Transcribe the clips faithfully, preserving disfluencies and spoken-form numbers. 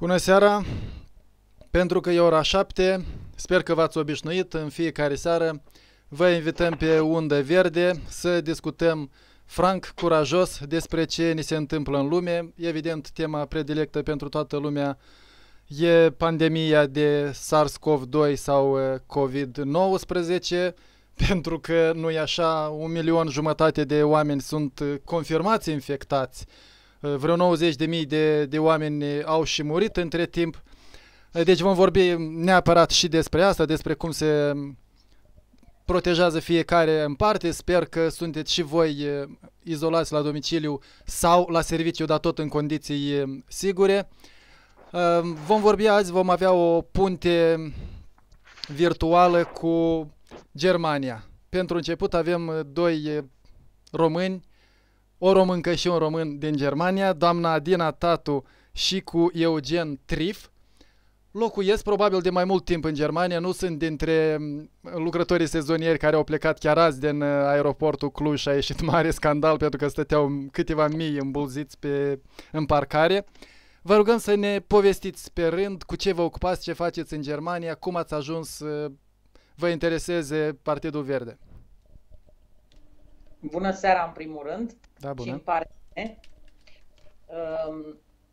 Bună seara! Pentru că e ora șapte, sper că v-ați obișnuit, în fiecare seară vă invităm pe Undă Verde să discutăm franc, curajos despre ce ni se întâmplă în lume. Evident, tema predilectă pentru toată lumea e pandemia de SARS-CoV doi sau COVID nouăsprezece, pentru că nu e așa, un milion jumătate de oameni sunt confirmați infectați. Vreo nouăzeci de mii de, de oameni au și murit între timp. Deci vom vorbi neapărat și despre asta, despre cum se protejează fiecare în parte. Sper că sunteți și voi izolați la domiciliu sau la serviciu, dar tot în condiții sigure. Vom vorbi azi, vom avea o punte virtuală cu Germania. Pentru început avem doi români, o româncă și un român din Germania, doamna Adina Tatu și cu Eugen Trif. Locuiesc probabil de mai mult timp în Germania, nu sunt dintre lucrătorii sezonieri care au plecat chiar azi din aeroportul Cluj și a ieșit mare scandal pentru că stăteau câteva mii îmbulziți pe, în parcare. Vă rugăm să ne povestiți pe rând cu ce vă ocupați, ce faceți în Germania, cum ați ajuns, vă intereseze Partidul Verde. Bună seara în primul rând, da, bună. Și îmi pare bine.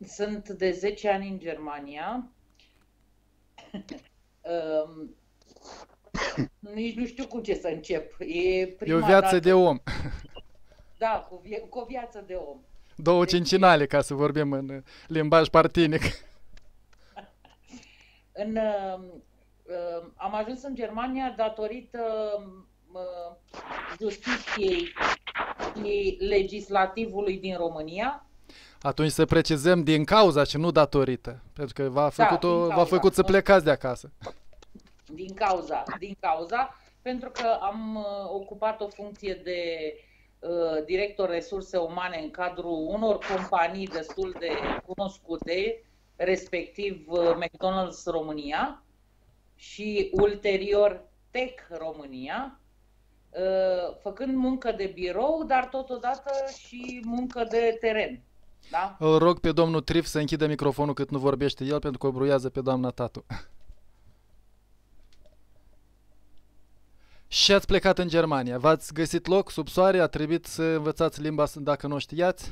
Sunt de zece ani în Germania. Um, nici nu știu cu ce să încep. E, prima e o viață dată... de om. Da, cu, vie... cu o viață de om. Două deci... cincinale, ca să vorbim în limbaj partinic. în, uh, am ajuns în Germania datorită uh, justiției și legislativului din România. Atunci să precizăm din cauza și nu datorită, pentru că v-a făcut, da, o, v-a făcut să plecați de acasă. Din cauza, din cauza, pentru că am ocupat o funcție de uh, director resurse umane în cadrul unor companii destul de cunoscute, respectiv uh, McDonald's România și ulterior Tech România, uh, făcând muncă de birou, dar totodată și muncă de teren. Da? Îl rog pe domnul Trif să închidă microfonul cât nu vorbește el, pentru că o bruiază pe doamna Tatu. Și ați plecat în Germania. V-ați găsit loc sub soare? A trebuit să învățați limba dacă nu o știați?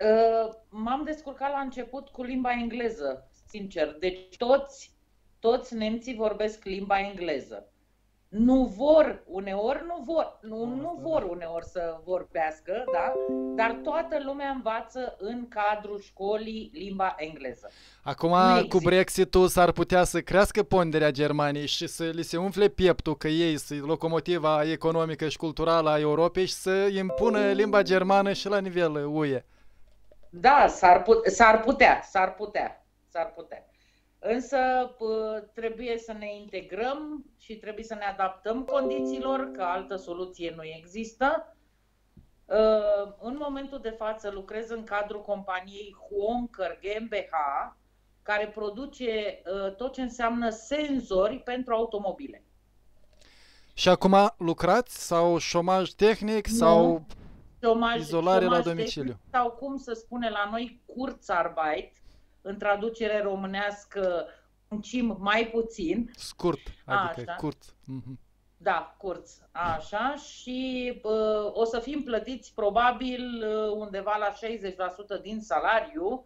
Uh, m-am descurcat la început cu limba engleză, sincer. Deci toți, toți nemții vorbesc limba engleză. Nu vor uneori, nu vor, nu, nu vor uneori să vorbească, da? Dar toată lumea învață în cadrul școlii limba engleză. Acum, cu Brexit-ul s-ar putea să crească ponderea Germaniei și să li se umfle pieptul că ei sunt locomotiva economică și culturală a Europei și să impună limba germană și la nivel U E. Da, s-ar put- s-ar putea, s-ar putea, s-ar putea. Însă trebuie să ne integrăm și trebuie să ne adaptăm condițiilor, că altă soluție nu există. În momentul de față lucrez în cadrul companiei Honker G m b H, care produce tot ce înseamnă senzori pentru automobile. Și acum lucrați sau șomaj tehnic nu. sau șomaj, izolare șomaj la domiciliu? Sau cum se spune la noi, Kurzarbeit. În traducere românească, muncim mai puțin. Scurt, adică așa. Curt. Mm-hmm. Da, curt, așa. Și uh, o să fim plătiți probabil undeva la șaizeci la sută din salariu.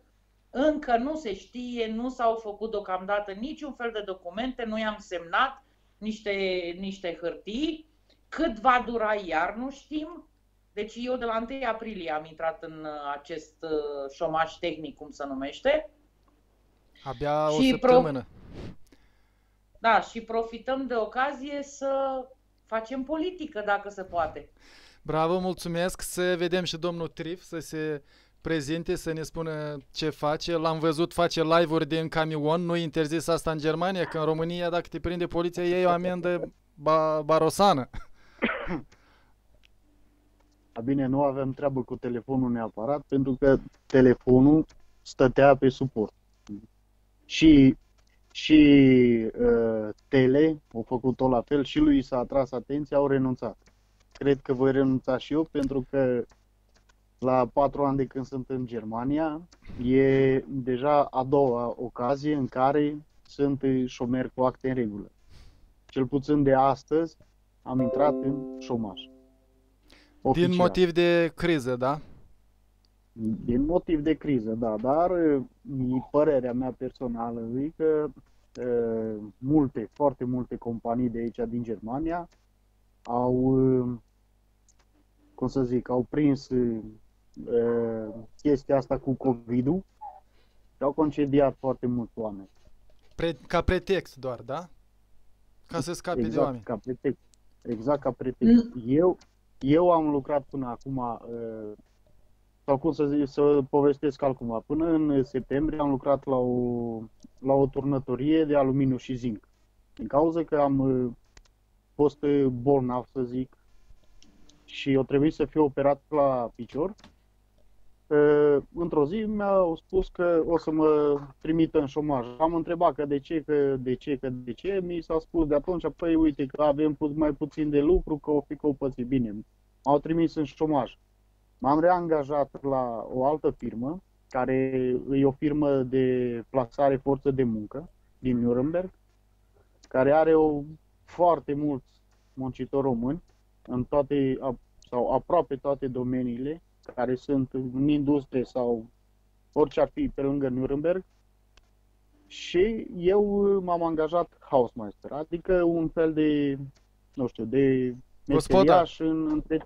Încă nu se știe, nu s-au făcut deocamdată niciun fel de documente, nu i-am semnat niște, niște hârtii. Cât va dura iar, nu știm. Deci eu de la întâi aprilie am intrat în acest uh, șomaj tehnic, cum se numește. Abia o săptămână. Da, și profităm de ocazie să facem politică, dacă se poate. Bravo, mulțumesc. Să vedem și domnul Trif să se prezinte, să ne spună ce face. L-am văzut, face live-uri din camion. Nu-i interzis asta în Germania, că în România, dacă te prinde poliția, iei o amendă ba barosană. Bine, nu avem treabă cu telefonul neapărat, pentru că telefonul stătea pe suport. Și, și uh, Tele au făcut-o la fel și lui s-a atras atenția, au renunțat. Cred că voi renunța și eu, pentru că la patru ani de când sunt în Germania, e deja a doua ocazie în care sunt șomer cu acte în regulă. Cel puțin de astăzi am intrat în șomaj. Oficial. Din motiv de criză, da? Din motiv de criză, da, dar părerea mea personală e că uh, multe, foarte multe companii de aici, din Germania, au, uh, cum să zic, au prins uh, chestia asta cu COVID-ul și au concediat foarte mulți oameni. Pre ca pretext doar, da? Ca să scape exact de oameni. Ca pretext. Exact ca pretext. Mm. Eu, eu am lucrat până acum... Uh, sau cum să zic, să povestesc acum. Până în septembrie am lucrat la o, la o turnătorie de aluminiu și zinc. Din cauza că am fost bolnav, să zic, și eu trebuie să fiu operat la picior, într-o zi mi-au spus că o să mă trimită în șomaj. Am întrebat că de ce, că de ce, că de ce, mi s-a spus de atunci, păi uite că avem mai puțin de lucru, că o fi că o păți bine. M-au trimis în șomaj. M-am reangajat la o altă firmă, care e o firmă de plasare forță de muncă din Nürnberg, care are o, foarte mulți muncitori români în toate, sau aproape toate domeniile, care sunt în industrie sau orice ar fi pe lângă Nürnberg. Și eu m-am angajat housemeister, adică un fel de, nu știu, de meseriaș în între...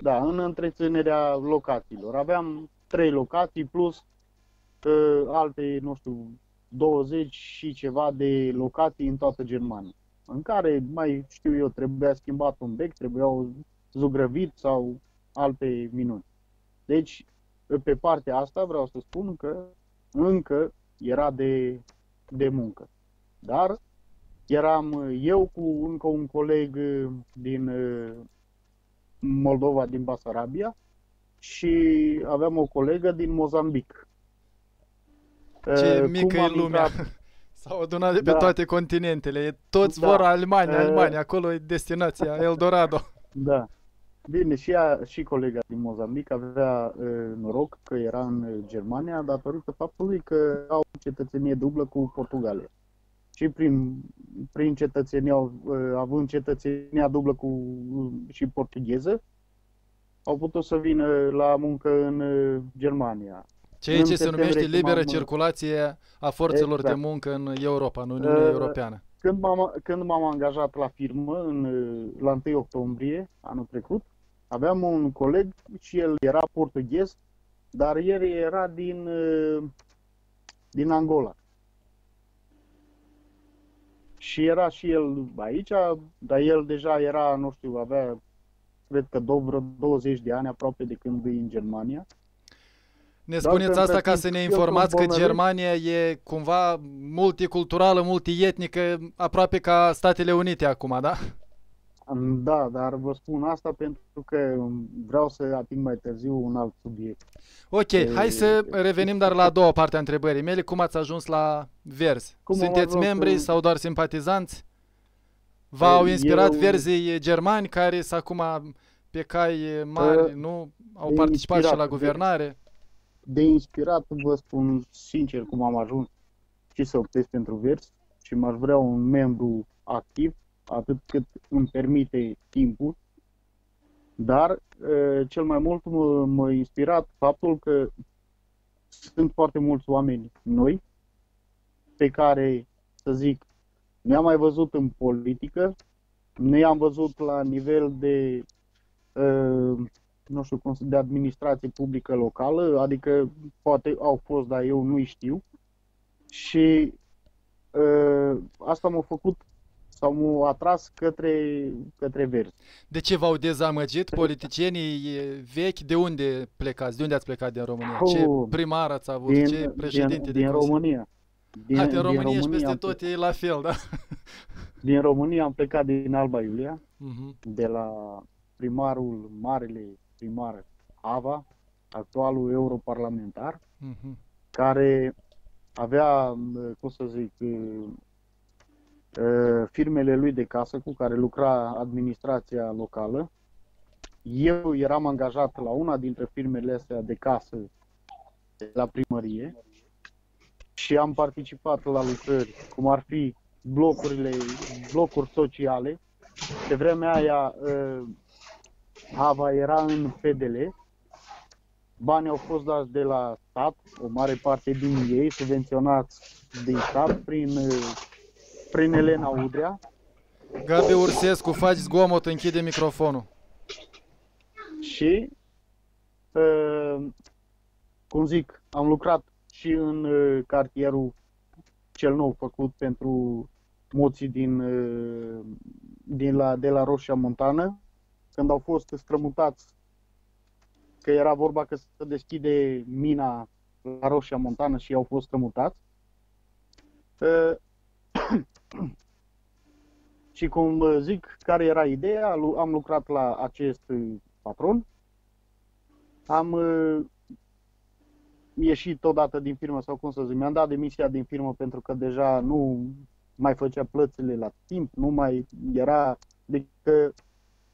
Da, în întreținerea locațiilor. Aveam trei locații plus uh, alte, nu știu, douăzeci și ceva de locații în toată Germania, în care, mai știu eu, trebuia schimbat un bec, trebuiau zugrăvit sau alte minuni. Deci, pe partea asta vreau să spun că încă era de, de muncă. Dar eram eu cu încă un coleg din... Uh, Moldova, din Basarabia, și aveam o colegă din Mozambic. Ce uh, mică e lumea! S-au adunat de pe da. toate continentele. Toți da. vor Almania, Almania, acolo e destinația, Eldorado. Da. Bine, și, ea, și colega din Mozambic avea uh, noroc că era în Germania datorită faptului că au cetățenie dublă cu Portugalia. Și prin, prin cetățenia, având cetățenia dublă cu și portugheză, au putut să vină la muncă în Germania. Ceea ce se numește liberă circulație a forțelor exact. de muncă în Europa, în Uniunea uh, Europeană. Când m-am angajat la firmă, în, la întâi octombrie anul trecut, aveam un coleg și el era portughez, dar el era din, din Angola. Și era și el aici, dar el deja era, nu știu, avea, cred că vreo douăzeci de ani aproape de când e în Germania. Ne spuneți asta ca să ne informați că Germania e cumva multiculturală, multietnică, aproape ca Statele Unite acum, da? Da, dar vă spun asta pentru că vreau să ating mai târziu un alt subiect. Ok, e... hai să revenim dar la a doua parte a întrebării mele. Cum ați ajuns la Verzi? Cum Sunteți membri în... sau doar simpatizanți? V-au inspirat eu... verzii germani care sunt acum pe cai mari, nu? Au participat inspirat, și la guvernare. De, de inspirat vă spun sincer cum am ajuns și să optez pentru Verzi și m-aș vrea un membru activ, atât cât îmi permite timpul, dar e, cel mai mult m-a inspirat faptul că sunt foarte mulți oameni noi pe care, să zic, ne-am mai văzut în politică, ne-am văzut la nivel de, e, nu știu cum, de administrație publică locală, adică poate au fost, dar eu nu știu, și e, asta m-a făcut sau m-au atras către, către Verzi. De ce v-au dezamăgit politicienii vechi? De unde plecați? De unde ați plecat din România? Ce primar ați avut? Din, ce președinte din, de din România. Din, ha, din, din România, România și peste tot e la fel, da? Din România am plecat din Alba Iulia, uh-huh. de la primarul, marele primar Ava, actualul europarlamentar, uh-huh. care avea, cum să zic, firmele lui de casă cu care lucra administrația locală. Eu eram angajat la una dintre firmele astea de casă, la primărie, și am participat la lucrări, cum ar fi blocurile, blocuri sociale. Pe vremea aia, Hava era în P D L, banii au fost dați de la stat, o mare parte din ei, subvenționați din stat prin, prin Elena Udrea. Gabi Ursescu, faci zgomot, închide microfonul. Și, cum zic, am lucrat și în cartierul cel nou făcut pentru moții din, din la, de la Roșia Montană, când au fost strămutați, că era vorba că se deschide mina la Roșia Montană și au fost strămutați. Și cum zic, care era ideea, am lucrat la acest patron, am ieșit odată din firmă, sau cum să zic, mi-am dat demisia din firmă pentru că deja nu mai făcea plățile la timp, nu mai era, adică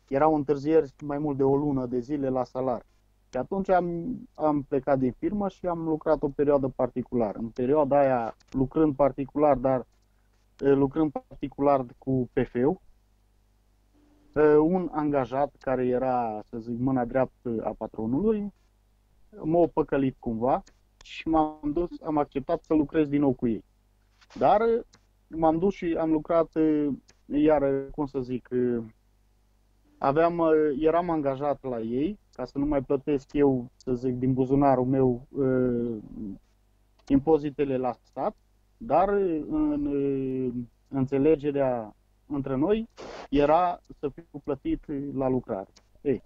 erau întârzieri mai mult de o lună de zile la salariu. Și atunci am, am plecat din firmă și am lucrat o perioadă particulară. În perioada aia, lucrând particular, dar lucrând particular cu P F-ul, un angajat care era, să zic, mâna dreaptă a patronului, m-a păcălit cumva și m-am dus, am acceptat să lucrez din nou cu ei. Dar m-am dus și am lucrat, iar, cum să zic, aveam, eram angajat la ei, ca să nu mai plătesc eu, să zic, din buzunarul meu impozitele la stat, dar în înțelegerea între noi era să fiu plătit la lucrare. Ei,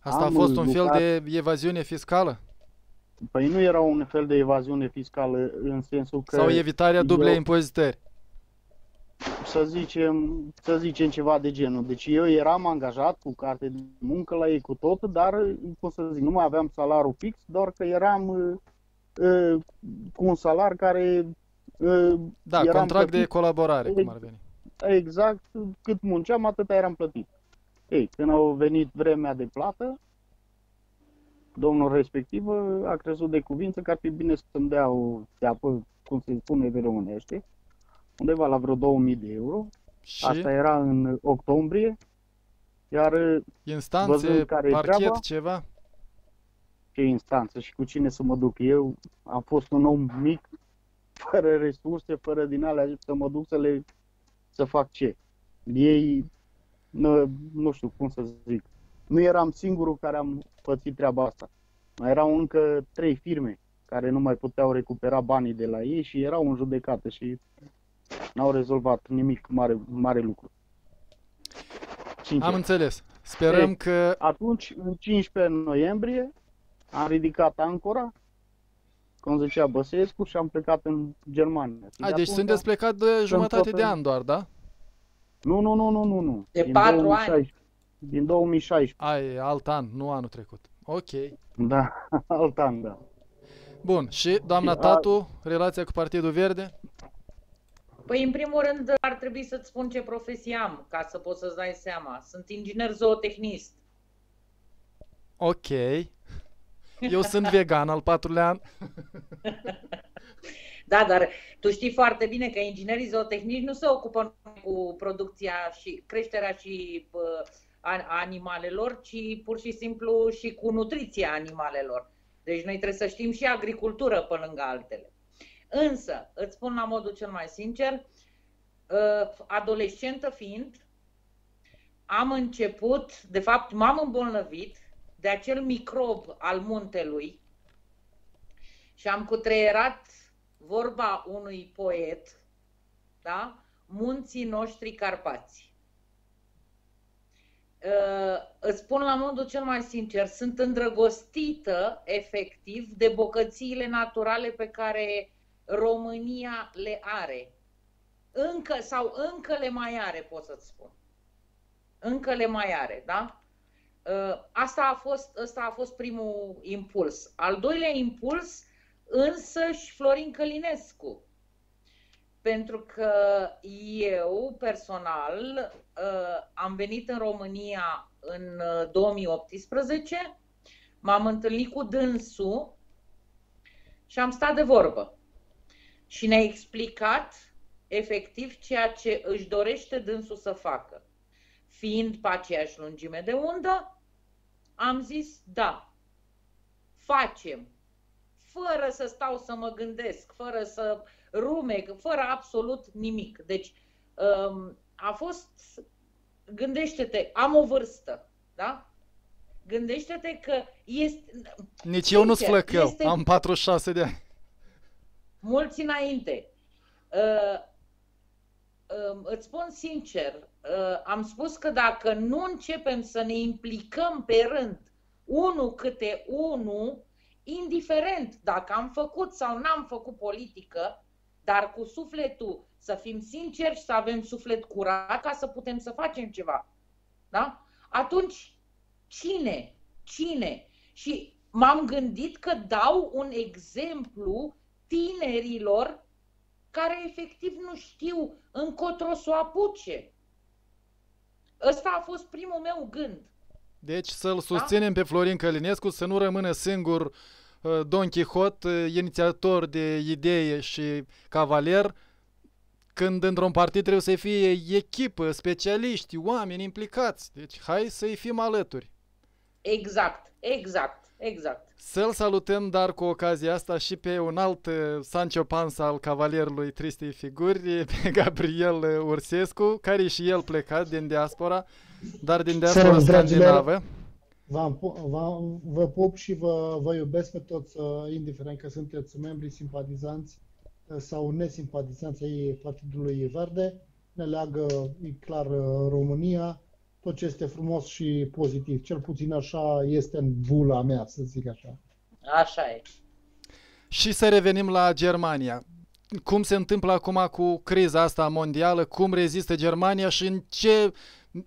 asta a fost un lucrat... fel de evaziune fiscală? Păi nu era un fel de evaziune fiscală în sensul că... Sau evitarea dublei eu... impozitări? Să zicem, să zicem ceva de genul. Deci eu eram angajat cu carte de muncă la ei cu tot, dar, cum să zic, nu mai aveam salariul fix, doar că eram uh, cu un salar care... Uh, da, contract de colaborare, cum ar veni. Exact, cât munceam, atâta eram plătit. Ei, când au venit vremea de plată, domnul respectiv a crezut de cuvință că ar fi bine să-mi dea o teapă, cum se spune de românește, undeva la vreo două mii de euro. Și? Asta era în octombrie, iar instanțe, care parchet, treaba, ceva? Ce instanță și cu cine să mă duc eu? Am fost un om mic, fără resurse, fără din alea, să mă duc să le... să fac ce? Ei, nu, nu știu cum să zic, nu eram singurul care am pățit treaba asta. Mai erau încă trei firme care nu mai puteau recupera banii de la ei și erau în judecată și n-au rezolvat nimic mare, mare lucru. cincisprezece. Am înțeles. Sperăm e, că... Atunci, în cincisprezece noiembrie, am ridicat ancora, cum zicea Băsescu, și am plecat în Germania. A, de deci sunteți plecat de jumătate de an doar, da? Nu, nu, nu, nu, nu, nu. De din patru două mii șaisprezece, ani? Din două mii șaisprezece. Ai, alt an, nu anul trecut. Ok. Da, alt an, da. Bun, și doamna Tatu, relația cu Partidul Verde? Păi, în primul rând, ar trebui să-ți spun ce profesie am, ca să poți să-ți dai seama. Sunt inginer zootehnist. Ok. Eu sunt vegan al patrulea an. Da, dar tu știi foarte bine că inginerii zootehnici nu se ocupă cu producția și creșterea și uh, animalelor, ci pur și simplu și cu nutriția animalelor. Deci noi trebuie să știm și agricultură pe lângă altele. Însă, îți spun la modul cel mai sincer, uh, adolescentă fiind, am început, de fapt m-am îmbolnăvit de acel microb al muntelui și am cutreierat vorba unui poet, da? Munții noștri Carpați. Îți spun la modul cel mai sincer, sunt îndrăgostită efectiv de bogățiile naturale pe care România le are. Încă sau încă le mai are, pot să-ți spun. Încă le mai are, da? Asta a fost, asta a fost primul impuls. Al doilea impuls, însăși Florin Călinescu. Pentru că eu, personal, am venit în România în două mii optsprezece, m-am întâlnit cu dânsul și am stat de vorbă. Și ne-a explicat efectiv ceea ce își dorește dânsul să facă. Fiind pe aceeași lungime de undă, am zis da, facem, fără să stau să mă gândesc, fără să rumec, fără absolut nimic. Deci a fost, gândește-te, am o vârstă, da? Gândește-te că este... Nici eu nu-ți flăcău, este... am patruzeci și șase de ani. Mulți înainte. Uh, uh, îți spun sincer, uh, am spus că dacă nu începem să ne implicăm pe rând, unul câte unul, indiferent dacă am făcut sau n-am făcut politică, dar cu sufletul să fim sinceri și să avem suflet curat ca să putem să facem ceva. Da? Atunci... Cine? Cine? Și m-am gândit că dau un exemplu tinerilor care efectiv nu știu încotro să o apuce. Ăsta a fost primul meu gând. Deci să-l susținem, da? Pe Florin Călinescu, să nu rămână singur Don Quixote, inițiator de idee și cavaler, când într-un partid trebuie să fie echipă, specialiști, oameni implicați. Deci hai să-i fim alături. Exact, exact, exact. Să-l salutăm, dar cu ocazia asta, și pe un alt Sancho Panza al cavalerului tristei figuri, pe Gabriel Ursescu, care e și el plecat din diaspora, dar din diaspora scandinavă. Vă pup și vă, vă iubesc pe toți, indiferent că sunteți membri, simpatizanți sau nesimpatizanții Partidului Verde. Ne leagă, e clar, România, tot ce este frumos și pozitiv. Cel puțin așa este în bula mea, să zic așa. Așa e. Și să revenim la Germania. Cum se întâmplă acum cu criza asta mondială? Cum rezistă Germania și în ce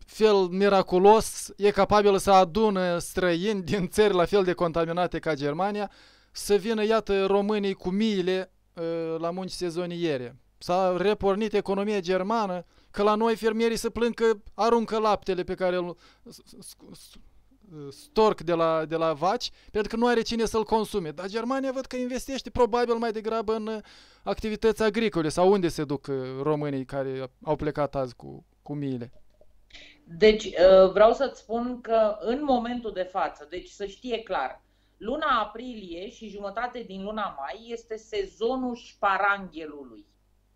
fel miraculos e capabilă să adună străini din țări la fel de contaminate ca Germania, să vină, iată, românii cu miile la munci sezoniere? S-a repornit economia germană, că la noi fermierii se plâng că aruncă laptele pe care îl storc de la, de la vaci, pentru că nu are cine să-l consume. Dar Germania văd că investește probabil mai degrabă în activități agricole. Sau unde se duc românii care au plecat azi cu, cu miile? Deci vreau să-ți spun că în momentul de față, deci să știe clar, luna aprilie și jumătate din luna mai este sezonul șparanghelului,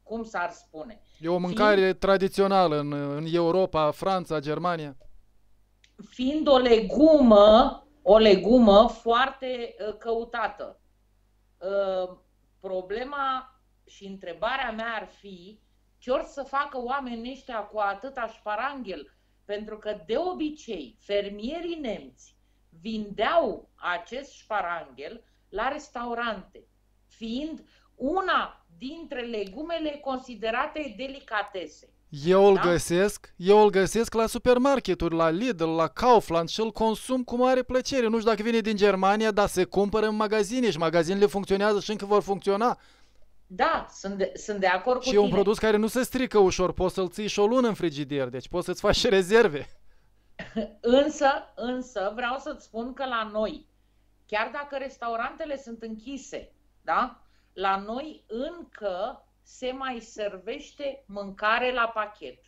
cum s-ar spune. E o mâncare fiind, tradițională în, în Europa, Franța, Germania. Fiind o legumă, o legumă foarte căutată. Problema și întrebarea mea ar fi ce or să facă oamenii ăștia cu atâta șparanghel, pentru că de obicei fermierii nemți vindeau acest șparanghel la restaurante, fiind una dintre legumele considerate delicatese. Eu îl da? găsesc, eu îl găsesc la supermarketuri, la Lidl, la Kaufland și îl consum cu mare plăcere. Nu știu dacă vine din Germania, dar se cumpără în magazine și magazinele funcționează și încă vor funcționa. Da, sunt de, sunt de acord cu tine. Și e un produs care nu se strică ușor, poți să-l ții și o lună în frigider, deci poți să-ți faci rezerve. Însă, însă vreau să-ți spun că la noi, chiar dacă restaurantele sunt închise, da? La noi încă se mai servește mâncare la pachet.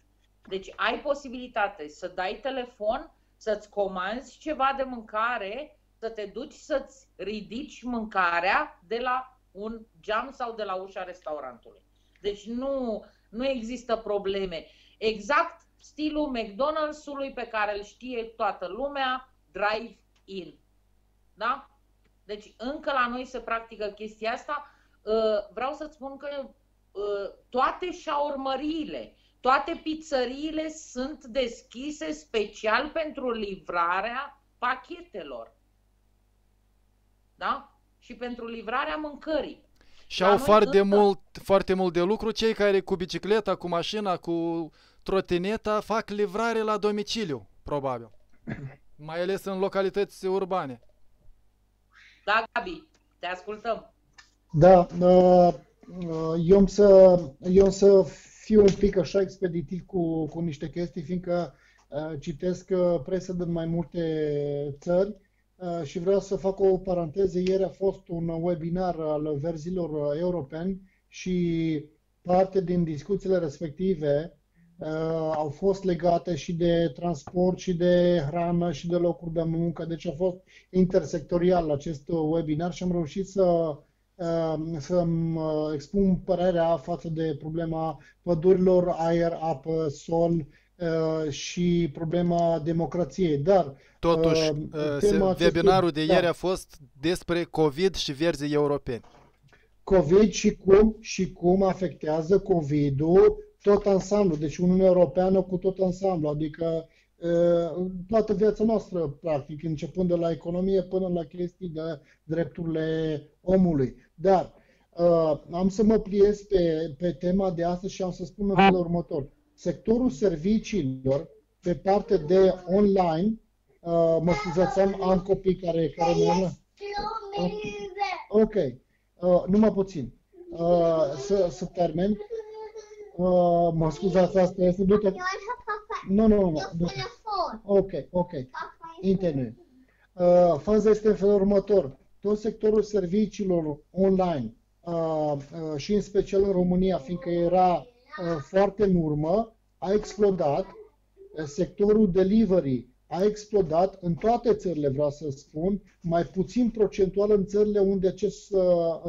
Deci ai posibilitate să dai telefon, să-ți comanzi ceva de mâncare, să te duci să-ți ridici mâncarea de la un geam sau de la ușa restaurantului. Deci nu, nu există probleme. Exact stilul McDonald's-ului pe care îl știe toată lumea, drive-in. Da? Deci încă la noi se practică chestia asta. Vreau să-ți spun că toate șaormăriile, toate pizzăriile sunt deschise special pentru livrarea pachetelor. Da? Și pentru livrarea mâncării. Și la au foarte mult, foarte mult de lucru cei care cu bicicleta, cu mașina, cu trotineta fac livrare la domiciliu, probabil. Mai ales în localități urbane. Da, Gabi, te ascultăm. Da, eu îmi să, eu îmi să fiu un pic așa expeditiv cu, cu niște chestii, fiindcă Citesc presă din mai multe țări și vreau să fac o paranteză. Ieri a fost un webinar al verzilor europeni și parte din discuțiile respective au fost legate și de transport, și de hrană, și de locuri de muncă. Deci a fost intersectorial acest webinar și am reușit să să-mi expun părerea față de problema pădurilor, aer, apă, sol și problema democrației. Dar totuși, webinarul de ieri da. a fost despre COVID și verzii europeni. COVID și cum, și cum afectează COVID-ul tot ansamblu, deci Uniunea Europeană cu tot ansamblu, adică toată viața noastră, practic, începând de la economie până la chestii de drepturile omului. Dar uh, am să mă pliez pe, pe tema de astăzi și am să spun în felul următor. Sectorul serviciilor, pe parte de online, uh, mă scuzați, am, am copii care... care mă... Ok, uh, numai puțin. Uh, să, să termin. Uh, mă scuzați, asta este... Du-te. Nu, nu, nu. nu. Ok, ok. Internet. Uh, faza este în felul următor. Tot sectorul serviciilor online uh, uh, și în special în România, fiindcă era uh, foarte în urmă, a explodat. Sectorul delivery a explodat în toate țările, vreau să spun, mai puțin procentual în țările unde acest uh,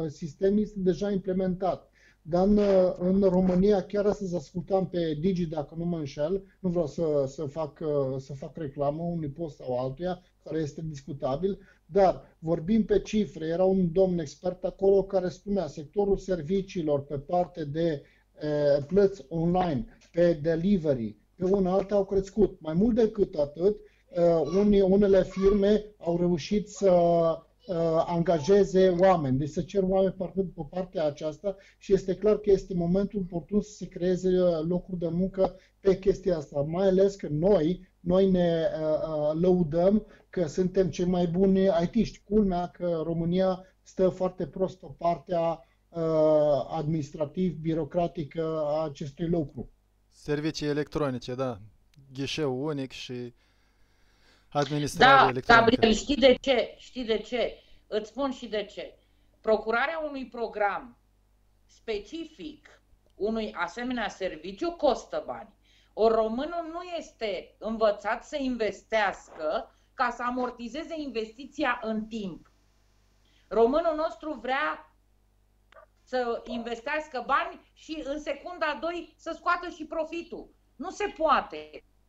sistem este deja implementat. Dar în, în România, chiar astăzi ascultam pe Digi, dacă nu mă înșel, nu vreau să, să, fac, să fac reclamă unui post sau altuia, care este discutabil, dar vorbim pe cifre, era un domn expert acolo care spunea sectorul serviciilor pe parte de e, plăți online, pe delivery, pe una alta au crescut. Mai mult decât atât, unii, unele firme au reușit să... angajeze oameni, deci să cer oameni pe partea aceasta și este clar că este momentul oportun să se creeze locuri de muncă pe chestia asta, mai ales că noi, noi ne lăudăm că suntem cei mai buni I T-ști, culmea că România stă foarte prost pe partea administrativ-birocratică a acestui lucru. Servicii electronice, da, ghișeu unic și... administrare. Da, Gabriel, știi de ce? Știi de ce? Îți spun și de ce. Procurarea unui program specific, unui asemenea serviciu, costă bani. Ori românul nu este învățat să investească ca să amortizeze investiția în timp. Românul nostru vrea să investească bani și în secunda doi să scoată și profitul. Nu se poate.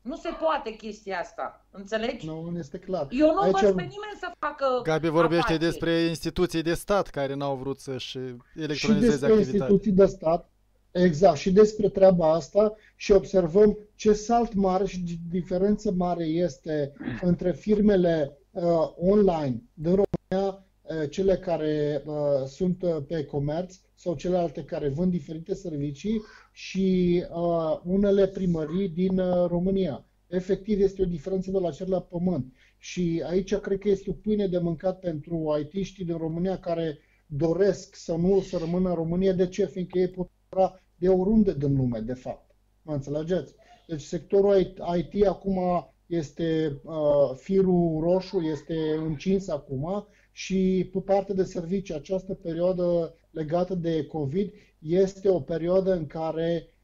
Nu se poate chestia asta, înțelegi? Nu, nu este clar. Eu nu văd pe nimeni să facă... Gabi vorbește aparte. despre instituții de stat care n-au vrut să-și electronizeze activitatea. Instituții de stat, exact, și despre treaba asta și observăm ce salt mare și diferență mare este între firmele uh, online din România, uh, cele care uh, sunt uh, pe comerț, sau celelalte care vând diferite servicii și uh, unele primării din uh, România. Efectiv, este o diferență de la cer la pământ. Și aici cred că este o pâine de mâncat pentru I T-știi din România care doresc să nu să rămână în România. De ce? Fiindcă ei pot lucra de oriunde din lume, de fapt. Mă înțelegeți? Deci sectorul I T acum este uh, firul roșu, este încins acum și pe partea de servicii această perioadă legată de COVID este o perioadă în care,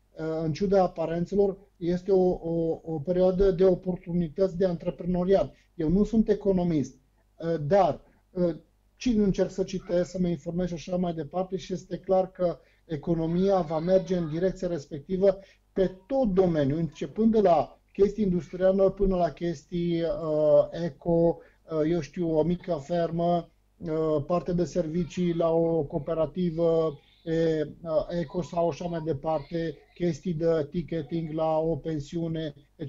în ciuda aparențelor, este o, o, o perioadă de oportunități de antreprenoriat. Eu nu sunt economist, dar cine încerc să citesc, să mă informez și așa mai departe și este clar că economia va merge în direcția respectivă pe tot domeniul, începând de la chestii industriale până la chestii uh, eco, uh, eu știu, o mică fermă, parte de servicii la o cooperativă eco sau așa mai departe, chestii de ticketing la o pensiune, et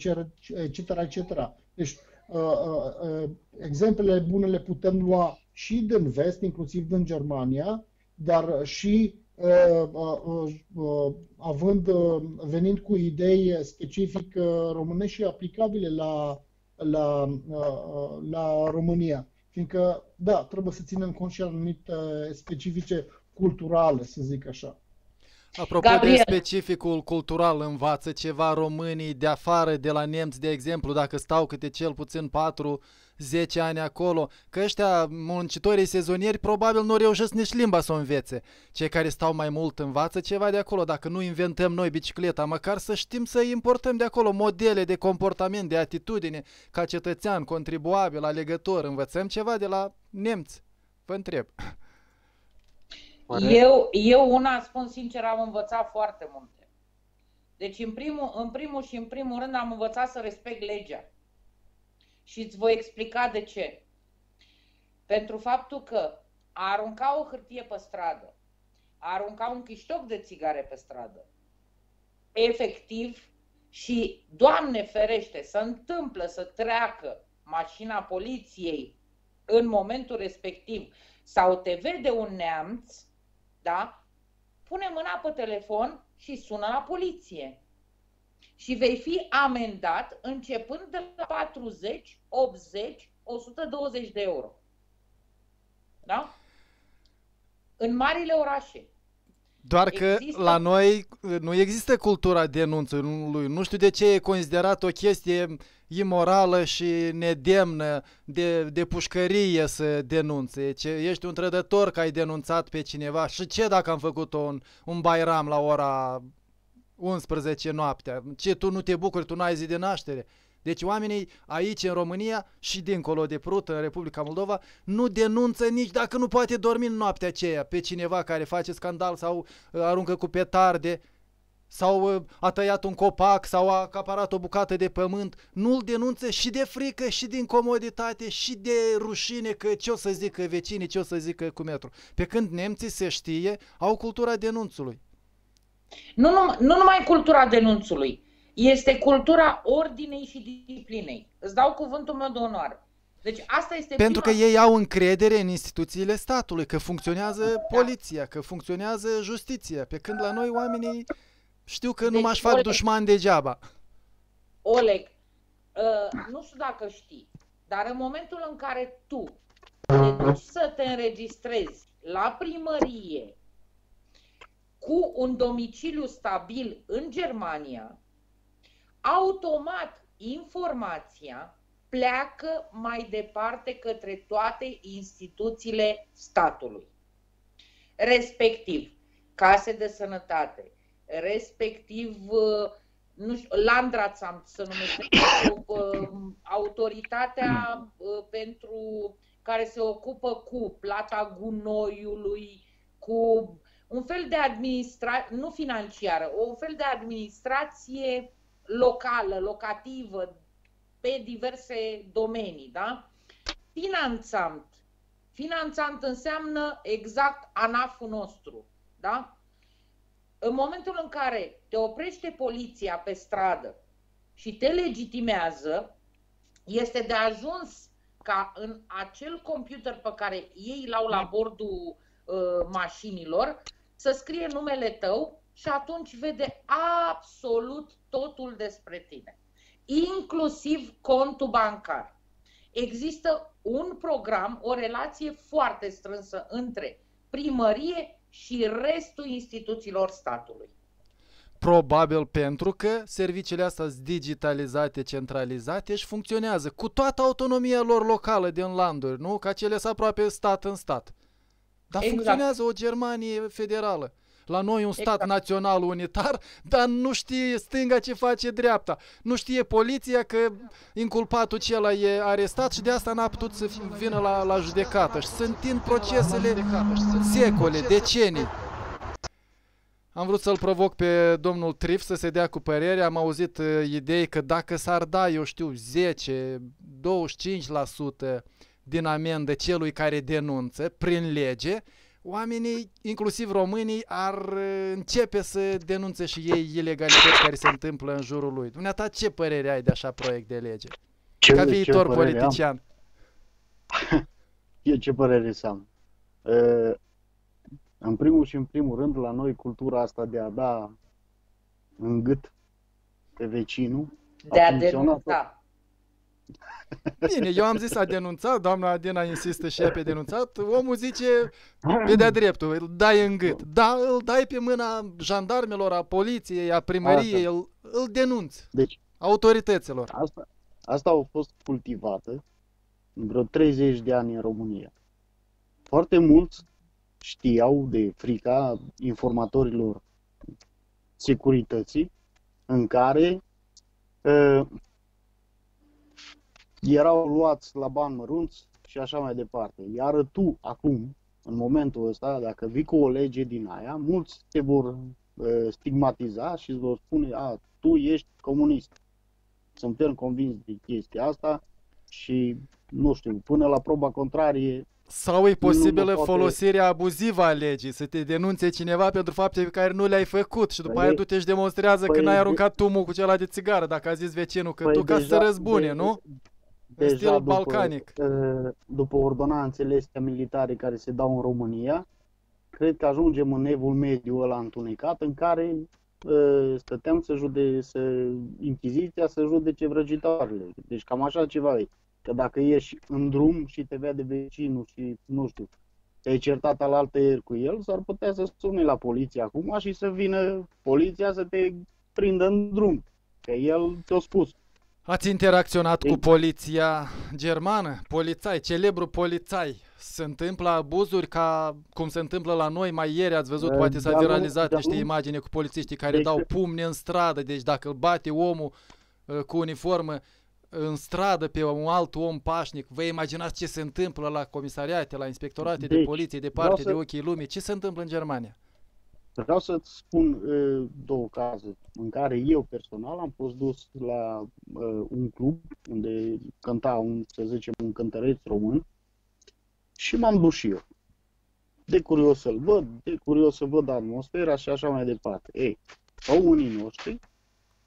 cetera et cetera. Deci, exemplele bune le putem lua și din vest, inclusiv din Germania, dar și având, venind cu idei specific românești și aplicabile la, la, la România. Fiindcă, da, trebuie să ținem cont și anumite specifice culturale, să zic așa. Apropo Gabriel. de specificul cultural, învață ceva românii de afară, de la nemți, de exemplu, dacă stau câte cel puțin patru zece ani acolo, că ăștia muncitorii sezonieri probabil nu reușesc nici limba să o învețe. Cei care stau mai mult învață ceva de acolo. Dacă nu inventăm noi bicicleta, măcar să știm să importăm de acolo modele de comportament, de atitudine, ca cetățean, contribuabil, alegător, învățăm ceva de la nemți. Vă întreb. Eu, eu una spun sincer, am învățat foarte multe. Deci în primul, în primul și în primul rând am învățat să respect legea. Și îți voi explica de ce. Pentru faptul că a arunca o hârtie pe stradă, a arunca un chiștoc de țigare pe stradă, efectiv, și Doamne ferește, se întâmplă să treacă mașina poliției în momentul respectiv sau te vede un neamț, da? Pune mâna pe telefon și sună la poliție. Și vei fi amendat începând de la patruzeci, optzeci, o sută douăzeci de euro. Da? În marile orașe. Doar că există... la noi nu există cultura denunțului. Nu știu de ce e considerat o chestie imorală și nedemnă de, de pușcărie să denunțe. Ce, ești un trădător că ai denunțat pe cineva. Și ce dacă am făcut un, un bairam la ora... unsprezece noaptea. Ce, tu nu te bucuri, tu n-ai zi de naștere. Deci oamenii aici în România și dincolo de Prut, în Republica Moldova, nu denunță nici dacă nu poate dormi în noaptea aceea pe cineva care face scandal sau aruncă cu petarde sau a tăiat un copac sau a acaparat o bucată de pământ. Nu-l denunță și de frică și din comoditate și de rușine că ce o să zică vecinii, ce o să zică cu metru. Pe când nemții, se știe, au cultura denunțului. Nu, nu, nu numai cultura denunțului, este cultura ordinei și disciplinei. Îți dau cuvântul meu de onoare. Deci asta este pentru prima... că ei au încredere în instituțiile statului, că funcționează poliția, că funcționează justiția, pe când la noi oamenii știu că deci, nu m-aș fac dușman degeaba. Oleg, uh, nu știu dacă știi, dar în momentul în care tu te duci să te înregistrezi la primărie cu un domiciliu stabil în Germania, automat informația pleacă mai departe către toate instituțiile statului. Respectiv, case de sănătate, respectiv, nu știu, Landratsamt se numește, autoritatea pentru care se ocupă cu plata gunoiului, cu un fel de administrație, nu financiară, un fel de administrație locală, locativă, pe diverse domenii, da? Finanțant. Finanțant înseamnă exact ANAF-ul nostru, da? În momentul în care te oprește poliția pe stradă și te legitimează, este de ajuns ca în acel computer pe care ei l-au la bordul uh, mașinilor, să scrie numele tău și atunci vede absolut totul despre tine, inclusiv contul bancar. Există un program, o relație foarte strânsă între primărie și restul instituțiilor statului. Probabil pentru că serviciile astea sunt digitalizate, centralizate și funcționează cu toată autonomia lor locală din landuri, nu? Că acele sunt aproape stat în stat. Dar exact. Funcționează o Germanie federală. La noi un stat exact. național unitar, dar nu știe stânga ce face dreapta. Nu știe poliția că inculpatul acela e arestat și de asta n-a putut să vină la, la judecată. Și se întind procesele secole, decenii. Am vrut să-l provoc pe domnul Trif să se dea cu părere. Am auzit idei că dacă s-ar da, eu știu, zece, douăzeci și cinci la sută din amendă celui care denunță prin lege, oamenii, inclusiv românii, ar începe să denunțe și ei ilegalități care se întâmplă în jurul lui. Dumneata, ce părere ai de așa proiect de lege? Ce, Ca viitor politician. Am? Eu ce părere să am? Uh, în primul și în primul rând, la noi cultura asta de a da în gât pe vecinul, de a, a denunța. Bine, eu am zis a denunțat, doamna Adina insistă și ea pe denunțat, omul zice pe de-a dreptul, îl dai în gât. Da, îl dai pe mâna jandarmelor, a poliției, a primăriei, îl, îl denunți, deci, autorităților. Asta, asta a fost cultivată în vreo treizeci de ani în România. Foarte mulți știau de frica informatorilor securității în care uh, erau luați la bani mărunți și așa mai departe. Iar tu, acum, în momentul ăsta, dacă vii cu o lege din aia, mulți te vor uh, stigmatiza și îți vor spune, a, tu ești comunist. Sunt ferm convins de chestia asta și, nu știu, până la proba contrarie. Sau e posibilă folosirea abuzivă a legii, să te denunțe cineva pentru fapte pe care nu le-ai făcut și după păi, aia tu te-și demonstrează păi, că n-ai aruncat tumul cu cela de țigară, dacă a zis vecinul că păi, tu ca să te răzbune, de, nu? Deja în stil după, balcanic. După ordonanțele astea militare care se dau în România, cred că ajungem în evul mediu ăla întunecat în care stăteam să jude, să Inchiziția să judece vrăjitoarele. Deci cam așa ceva e. Că dacă ieși în drum și te vede vecinul și, nu știu, te-ai certat alaltă ieri cu el, s-ar putea să suni la poliție acum și să vină poliția să te prindă în drum, că el te-a spus. Ați interacționat e... cu poliția germană, polițai, celebru polițai. Se întâmplă abuzuri ca cum se întâmplă la noi, mai ieri ați văzut, poate s-a viralizat niște imagini cu polițiștii care deci... dau pumne în stradă, deci dacă îl bate omul cu uniformă, în stradă pe un alt om pașnic, vă imaginați ce se întâmplă la comisariate, la inspectorate deci, de poliție, departe să... de ochii lumii, ce se întâmplă în Germania? Vreau să-ți spun uh, două cazuri în care eu personal am fost dus la uh, un club unde cânta un, să zicem, un cântăreț român și m-am dus și eu. De curios să-l văd, de curios să văd atmosfera și așa mai departe. Ei, românii noștri,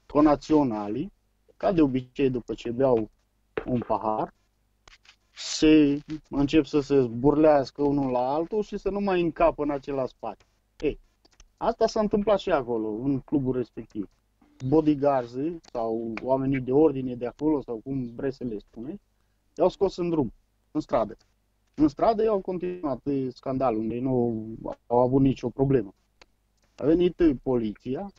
conaționalii, ca de obicei, după ce beau un pahar, se încep să se zburlească unul la altul și să nu mai încapă în același spațiu. Ei, asta s-a întâmplat și acolo, în clubul respectiv. Bodyguards-ii sau oamenii de ordine de acolo, sau cum vreți să le spune, i-au scos în drum, în stradă. În stradă i-au continuat scandalul, unde nu au avut nicio problemă. A venit poliția.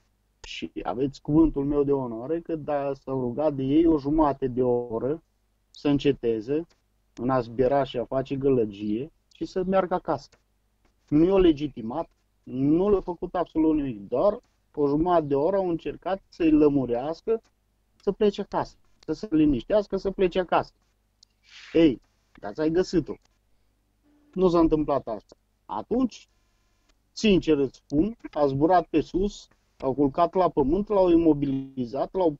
Și aveți cuvântul meu de onoare că da, s-au rugat de ei o jumate de oră să înceteze în a zbiera și a face gălăgie și să meargă acasă. Nu i-au legitimat, nu le-au făcut absolut nimic, doar o jumătate de oră au încercat să-i lămurească să plece acasă, să se liniștească, să plece acasă. Ei, dar ți-ai găsit-o. Nu s-a întâmplat asta. Atunci, sincer îți spun, a zburat pe sus, l-au culcat la pământ, l-au imobilizat, l-au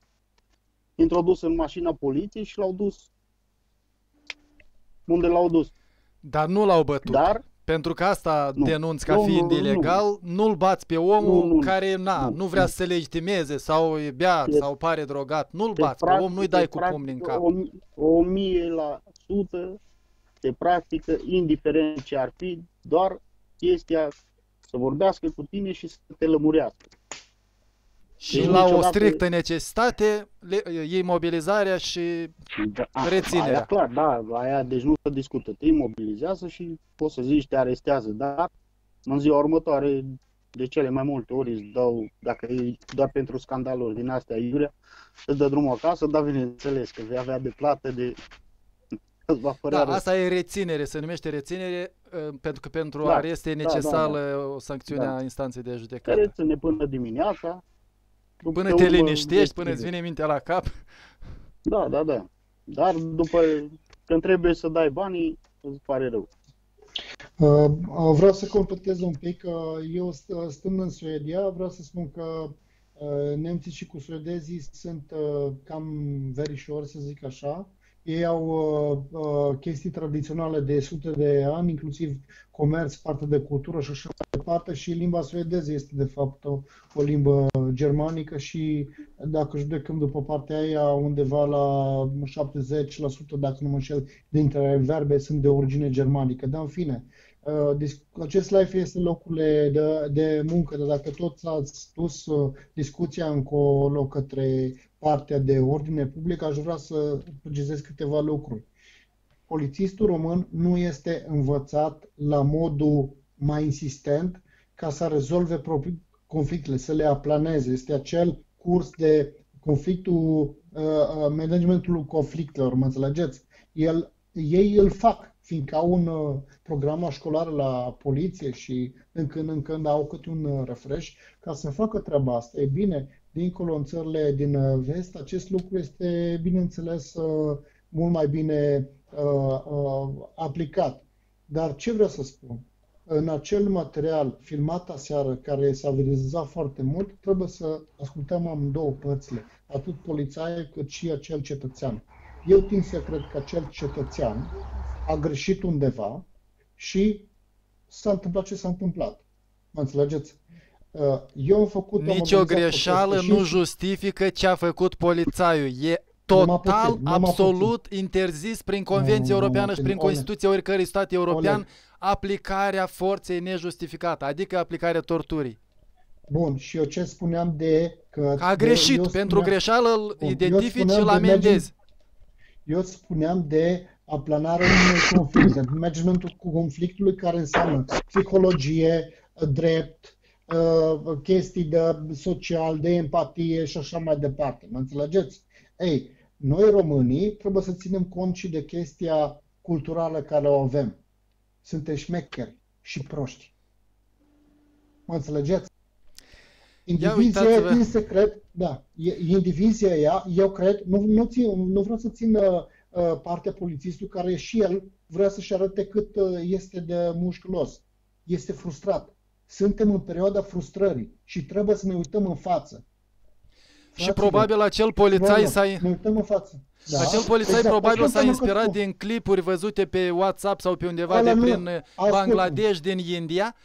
introdus în mașina poliției și l-au dus unde l-au dus. Dar nu l-au bătut. Dar, pentru că asta nu. denunți ca nu, fiind nu, ilegal, nu-l nu bați pe omul nu, nu, care na, nu, nu vrea nu. să se legitimeze sau e beat de, sau pare drogat. Nu-l bați, pe om nu-i dai cu pumni în cap. O mie la sută se practică, indiferent ce ar fi, doar chestia să vorbească cu tine și să te lămurească. Și deci la o strictă necesitate, e imobilizarea și da, reținerea. Aia, clar, da, aia, deci nu se discută. Te imobilizează și poți să zici, te arestează, dar în ziua următoare, de cele mai multe ori îți dau, dacă e doar pentru scandaluri din astea, iurea, îți dă drumul acasă, dar bineînțeles că vei avea de plată, de... Da, asta e reținere, se numește reținere, pentru că pentru da, arest e necesară da, da, da. o sancțiune da. a instanței de judecată. Reține până dimineața. Până te liniștești, până îți vine mintea la cap. Da, da, da. Dar după, când trebuie să dai banii, îți pare rău. Uh, vreau să completez un pic. Eu stând în Suedia, vreau să spun că uh, nemții și cu suedezii sunt uh, cam verișori, să zic așa. Ei au uh, uh, chestii tradiționale de sute de ani, inclusiv comerț, parte de cultură și așa mai departe, și limba suedeză este de fapt o, o limbă germanică și dacă judecăm după partea aia, undeva la șaptezeci la sută, dacă nu mă înșel, dintre verbe sunt de origine germanică. Dar în fine, Acest live este în locurile de, de muncă, dar dacă toți ați dus discuția încolo către partea de ordine publică, aș vrea să precizez câteva lucruri. Polițistul român nu este învățat la modul mai insistent ca să rezolve conflictele, să le aplaneze. Este acel curs de conflictul, managementul conflictelor, mă înțelegeți? El, ei îl fac, fiindcă au un uh, program școlar la poliție și în când în când au câte un uh, refresh ca să facă treaba asta. E bine, dincolo în țările din vest, acest lucru este, bineînțeles, uh, mult mai bine uh, uh, aplicat. Dar ce vreau să spun? În acel material filmat aseară, care s-a viralizat foarte mult, trebuie să ascultăm amândouă părțile, atât polițaie cât și acel cetățean. Eu tind să cred că acel cetățean a greșit undeva și s-a întâmplat ce s-a întâmplat. Mă înțelegeți? Eu am făcut... Nici o greșeală nu justifică ce a făcut polițaiul. E total, absolut interzis prin Convenția Europeană și prin Constituția oricărui stat european aplicarea forței nejustificată, adică aplicarea torturii. Bun, și eu ce spuneam de... că a greșit, pentru greșeală îl identifici și îl amendezi. Eu spuneam de aplanarea unui conflict, managementul conflictului, care înseamnă psihologie, drept, chestii de social, de empatie și așa mai departe. Mă înțelegeți? Ei, noi românii trebuie să ținem cont și de chestia culturală care o avem. Suntem șmecheri și proști. Mă înțelegeți? Indivizia ea, tind să cred, da, indivizia ea, eu cred, nu, nu, țin, nu vreau să țin uh, partea polițistului care și el vrea să-și arate cât uh, este de mușculos. Este frustrat. Suntem în perioada frustrării și trebuie să ne uităm în față. Frațile, și probabil acel polițai s-a... Ne uităm în față. Da. Acel polițai exact, probabil s-a inspirat din clipuri văzute pe WhatsApp sau pe undeva de prin Bangladesh, din India.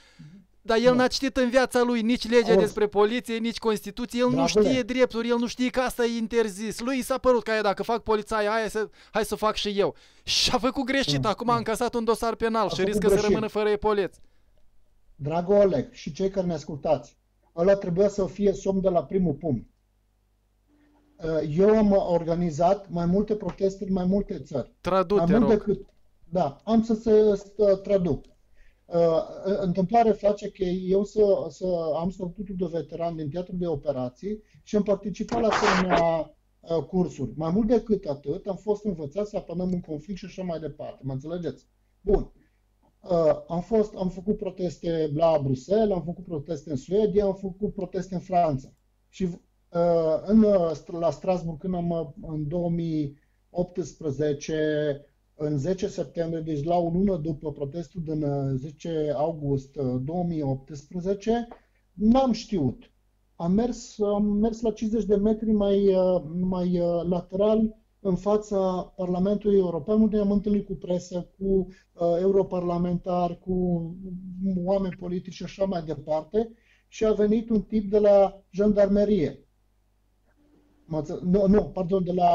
Dar el n-a citit în viața lui nici legea despre poliție, nici Constituție, el nu știe drepturi, el nu știe că asta e interzis. Lui i s-a părut că dacă fac polițaia aia, să, hai să fac și eu. Și a făcut greșit, acum a încasat un dosar penal și riscă să rămână fără epoleț. Dragă Oleg și cei care ne ascultați, ăla trebuia să fie somn de la primul punct. Eu am organizat mai multe proteste în mai multe țări. Tradu-te, rog. Decât, da, am să se traduc. Uh, întâmplare face că eu să, să am statutul de veteran din teatrul de operații și am participat la asemenea uh, cursuri. Mai mult decât atât, am fost învățat să apărăm un conflict și așa mai departe. Mă înțelegeți? Bun. Uh, am, fost, am făcut proteste la Bruxelles, am făcut proteste în Suedia, am făcut proteste în Franța. Și uh, în, la Strasburg, când am, în două mii optsprezece, în zece septembrie, deci la o lună după protestul din zece august două mii optsprezece, n-am știut. Am mers, am mers la cincizeci de metri mai, mai lateral în fața Parlamentului European, unde am întâlnit cu presă, cu uh, europarlamentari, cu oameni politici și așa mai departe, și a venit un tip de la jandarmerie. Nu, nu, pardon, de la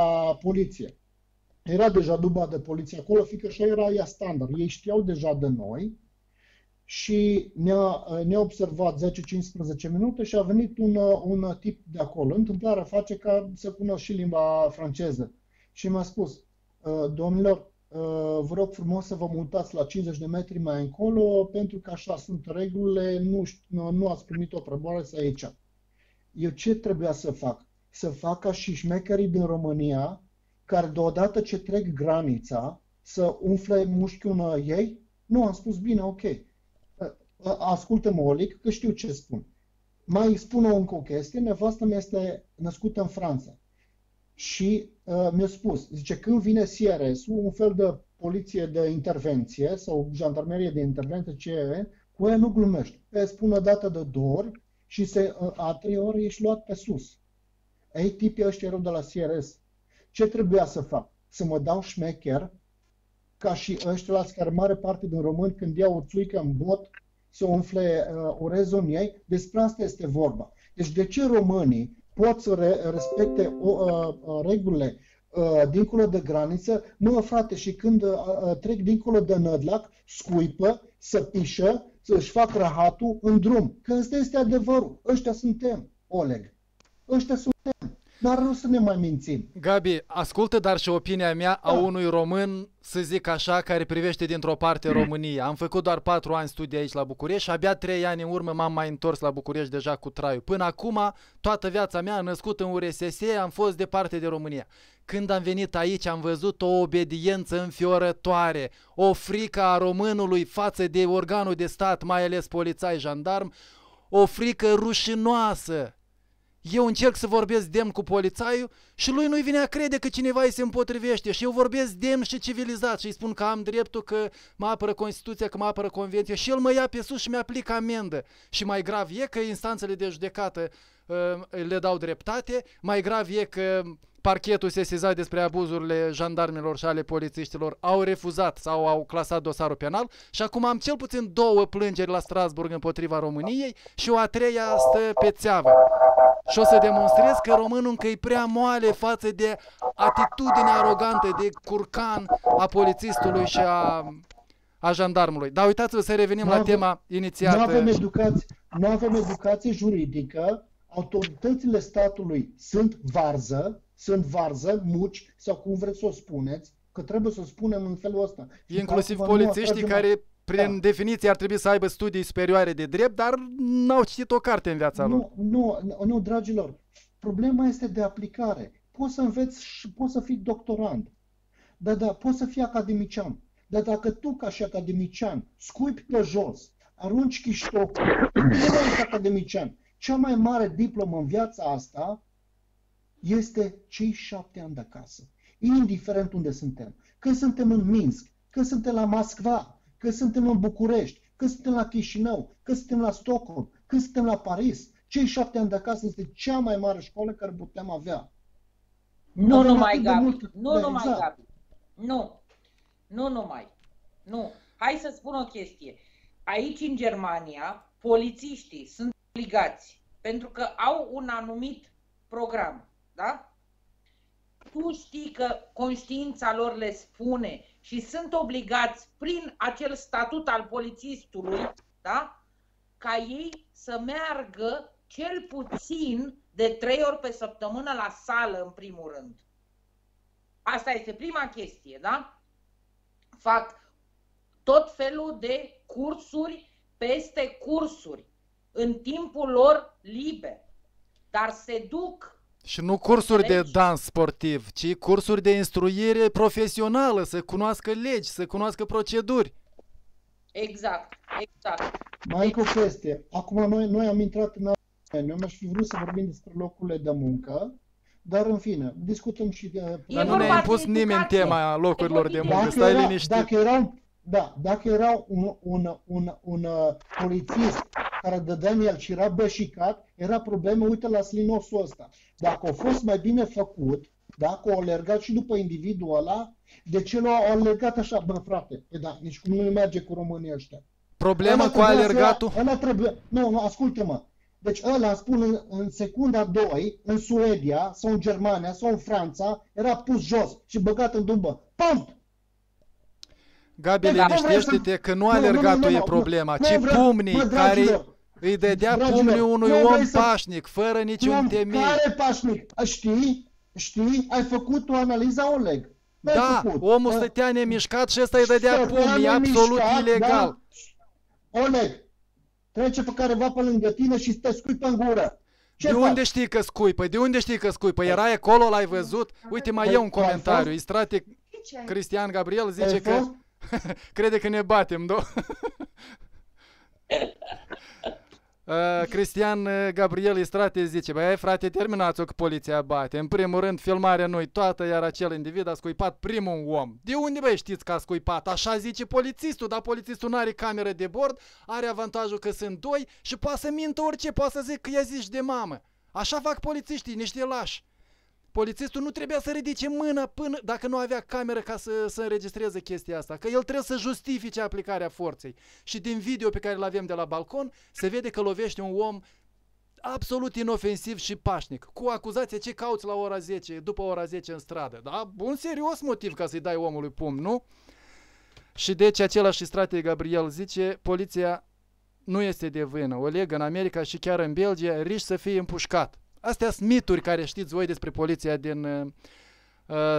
poliție. Era deja duba de poliție acolo, fiindcă așa era ea standard. Ei știau deja de noi și ne-a ne-a observat zece cincisprezece minute și a venit un, un tip de acolo. Întâmplarea face ca să cunosc și limba franceză. Și mi-a spus, domnilor, vă rog frumos să vă mutați la cincizeci de metri mai încolo, pentru că așa sunt regulile, nu, nu ați primit o prăboare să aici. Eu ce trebuia să fac? Să fac ca și șmecherii din România, care deodată ce trec granița, să umfle mușchiul ei? Nu, am spus, bine, ok. Ascultă-mă, Olic, că știu ce spun. Mai spun-o încă o chestie, nevastă mea este născută în Franța. Și uh, mi-a spus, zice, când vine C R S-ul, un fel de poliție de intervenție, sau jandarmerie de intervenție, ce cu ea nu glumești. Îi spun o dată de două ori și se, a trei ori ești luat pe sus. Ei, tipii ăștia erau de la C R S. Ce trebuia să fac? Să mă dau șmecher, ca și ăștia care mare parte din români, când iau o țuică în bot, să umfle uh, orezul în ei. Despre asta este vorba. Deci de ce românii pot să re respecte o, uh, regulile uh, dincolo de graniță? Mă, frate, și când uh, trec dincolo de Nădlac, scuipă, să pișă, să-și facă rahatul în drum. Că ăsta este adevărul. Ăștia suntem, Oleg. Ăștia suntem. Dar nu să ne mai mințim. Gabi, ascultă dar și opinia mea a da. unui român, să zic așa, care privește dintr-o parte România. Am făcut doar patru ani studii aici la București și abia trei ani în urmă m-am mai întors la București deja cu traiul. Până acum, toată viața mea, născut în U R S S, am fost departe de România. Când am venit aici, am văzut o obediență înfiorătoare, o frică a românului față de organul de stat, mai ales polițai, jandarm, o frică rușinoasă. Eu încerc să vorbesc demn cu polițaiul și lui nu-i vine a crede că cineva îi se împotrivește și eu vorbesc demn și civilizat și îi spun că am dreptul, că mă apără Constituția, că mă apără Convenția și el mă ia pe sus și mi-aplică amendă. Și mai grav e că instanțele de judecată uh, le dau dreptate, mai grav e că parchetul sesizat despre abuzurile jandarmilor și ale polițiștilor au refuzat sau au clasat dosarul penal și acum am cel puțin două plângeri la Strasburg împotriva României și o a treia stă pe țeavă. Și o să demonstrez că românul încă e prea moale față de atitudinea arogantă, de curcan a polițistului și a, a jandarmului. Dar uitați-vă să revenim la tema inițiată. Nu avem educație, nu avem educație juridică, autoritățile statului sunt varză, sunt varză, muci sau cum vreți să o spuneți, că trebuie să o spunem în felul ăsta. Inclusiv polițiștii care... Prin da. definiție ar trebui să aibă studii superioare de drept, dar n-au citit o carte în viața lor. Nu, nu, nu, dragilor. Problema este de aplicare. Poți să înveți și poți să fii doctorand. Dar da, poți să fii academician. Dar dacă tu, ca și academician, scuipi pe jos, arunci chiștocul, nu ești academician. Cea mai mare diplomă în viața asta este cei șapte ani de acasă. Indiferent unde suntem. Că suntem în Minsk, că suntem la Moscova, că suntem în București, că suntem la Chișinău, că suntem la Stockholm, că suntem la Paris. Cei șapte ani de acasă este cea mai mare școală care putem avea. Nu avem numai, Gabi. Mult... Nu da, numai, exact. Gabi. Nu. Nu numai. Nu. Hai să spun o chestie. Aici, în Germania, polițiștii sunt obligați pentru că au un anumit program. Da? Tu știi că conștiința lor le spune... și sunt obligați prin acel statut al polițistului, da? Ca ei să meargă cel puțin de trei ori pe săptămână la sală, în primul rând. Asta este prima chestie, da? Fac tot felul de cursuri peste cursuri, în timpul lor liber, dar se duc. Și nu cursuri de dans sportiv, ci cursuri de instruire profesională, să cunoască legi, să cunoască proceduri. Exact, exact. Mai încă o chestie. Acum noi, noi am intrat în alte. Noi mi-aș fi vrut să vorbim despre locurile de muncă, dar în fine, discutăm și de... Dar nu ne-a impus nimeni tema locurilor de muncă, stai liniștit. Dacă erau, da, dacă era un, un, un, un, un polițist care dădea în el și era bășicat, era problemă, uite la slinosul ăsta. Dacă a fost mai bine făcut, dacă o alergat și după individul ăla, de ce l-au alergat așa, bă frate? Păi da, nici cum nu merge cu românii ăștia. Problema cu alergatul? Ăla, ăla trebuie, nu, nu, ascultă-mă. Deci ăla, spun, în, în secunda doi, în Suedia, sau în Germania, sau în Franța, era pus jos și băgat în dumbă. Pump! Gabi, liniștește-te că nu alergatul e problema, ci pumnii care... Îi dădea pumnii unui om pașnic, fără niciun temei. Care pașnic? Știi? Știi? Ai făcut o analiză, Oleg. Da, omul stătea nemișcat și ăsta îi dădea pumnii, absolut ilegal. Oleg, trece pe careva pe lângă tine și te scuipă în gură. De unde știi că scuipă? De unde știi că scuipă? Erai acolo, l-ai văzut? Uite, mai e un comentariu. Istrate Cristian Gabriel zice că... Crede că ne batem, do? Uh, Cristian Gabriel Istrate zice: băi frate, terminați-o că poliția bate. În primul rând, filmarea nu-i toată, iar acel individ a scuipat primul om. De unde băi știți că a scuipat? Așa zice polițistul, dar polițistul nu are cameră de bord, are avantajul că sunt doi și poate să mintă orice, poate să zic că i-a zis de mamă. Așa fac polițiștii, niște lași. Polițistul nu trebuia să ridice mâna până dacă nu avea cameră ca să, să înregistreze chestia asta. Că el trebuie să justifice aplicarea forței. Și din video pe care îl avem de la balcon, se vede că lovește un om absolut inofensiv și pașnic. Cu acuzația ce cauți la ora zece, după ora zece în stradă. Da? Un serios motiv ca să-i dai omului pumn, nu? Și deci același strate Gabriel zice, poliția nu este de vână. Oleg în America și chiar în Belgia riști să fie împușcat. Astea sunt mituri care știți voi despre poliția din uh,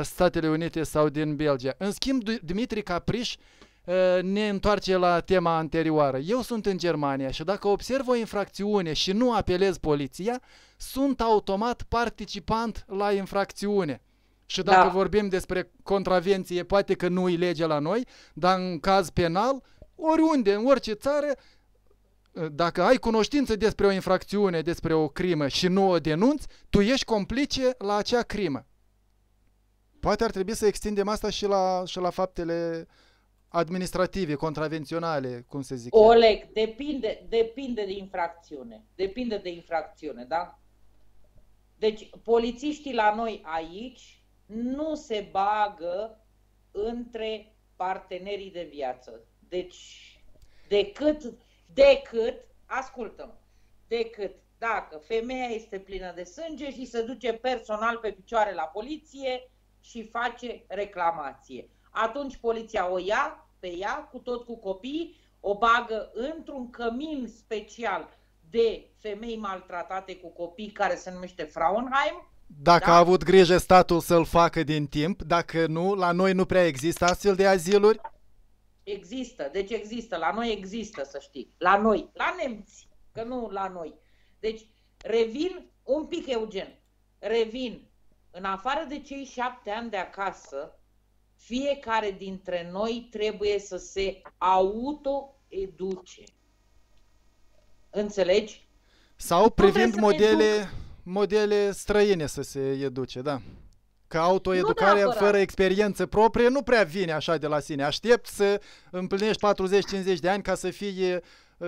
Statele Unite sau din Belgia. În schimb, Dmitri Capriș uh, ne întoarce la tema anterioară. Eu sunt în Germania și dacă observ o infracțiune și nu apelez poliția, sunt automat participant la infracțiune. Și dacă da. vorbim despre contravenție, poate că nu-i lege la noi, dar în caz penal, oriunde, în orice țară, dacă ai cunoștință despre o infracțiune, despre o crimă și nu o denunți, tu ești complice la acea crimă. Poate ar trebui să extindem asta și la, și la faptele administrative, contravenționale, cum se zice. Oleg, depinde, depinde de infracțiune. Depinde de infracțiune, da? Deci, polițiștii la noi aici nu se bagă între partenerii de viață. Deci, decât, decât, ascultă-mă, decât dacă femeia este plină de sânge și se duce personal pe picioare la poliție și face reclamație. Atunci poliția o ia pe ea, cu tot cu copii, o bagă într-un cămin special de femei maltratate cu copii, care se numește Frauenheim. Dacă da? a avut grijă statul să-l facă din timp, dacă nu, la noi nu prea există astfel de aziluri? Există, deci există, la noi există, să știi, la noi, la nemți, că nu la noi. Deci revin un pic, Eugen, revin, în afară de cei șapte ani de acasă, fiecare dintre noi trebuie să se autoeduce. Înțelegi? Sau privind modele, modele străine să se educe, da. Că autoeducarea fără experiență proprie nu prea vine așa de la sine. Aștept să împlinești patruzeci cincizeci de ani ca să fii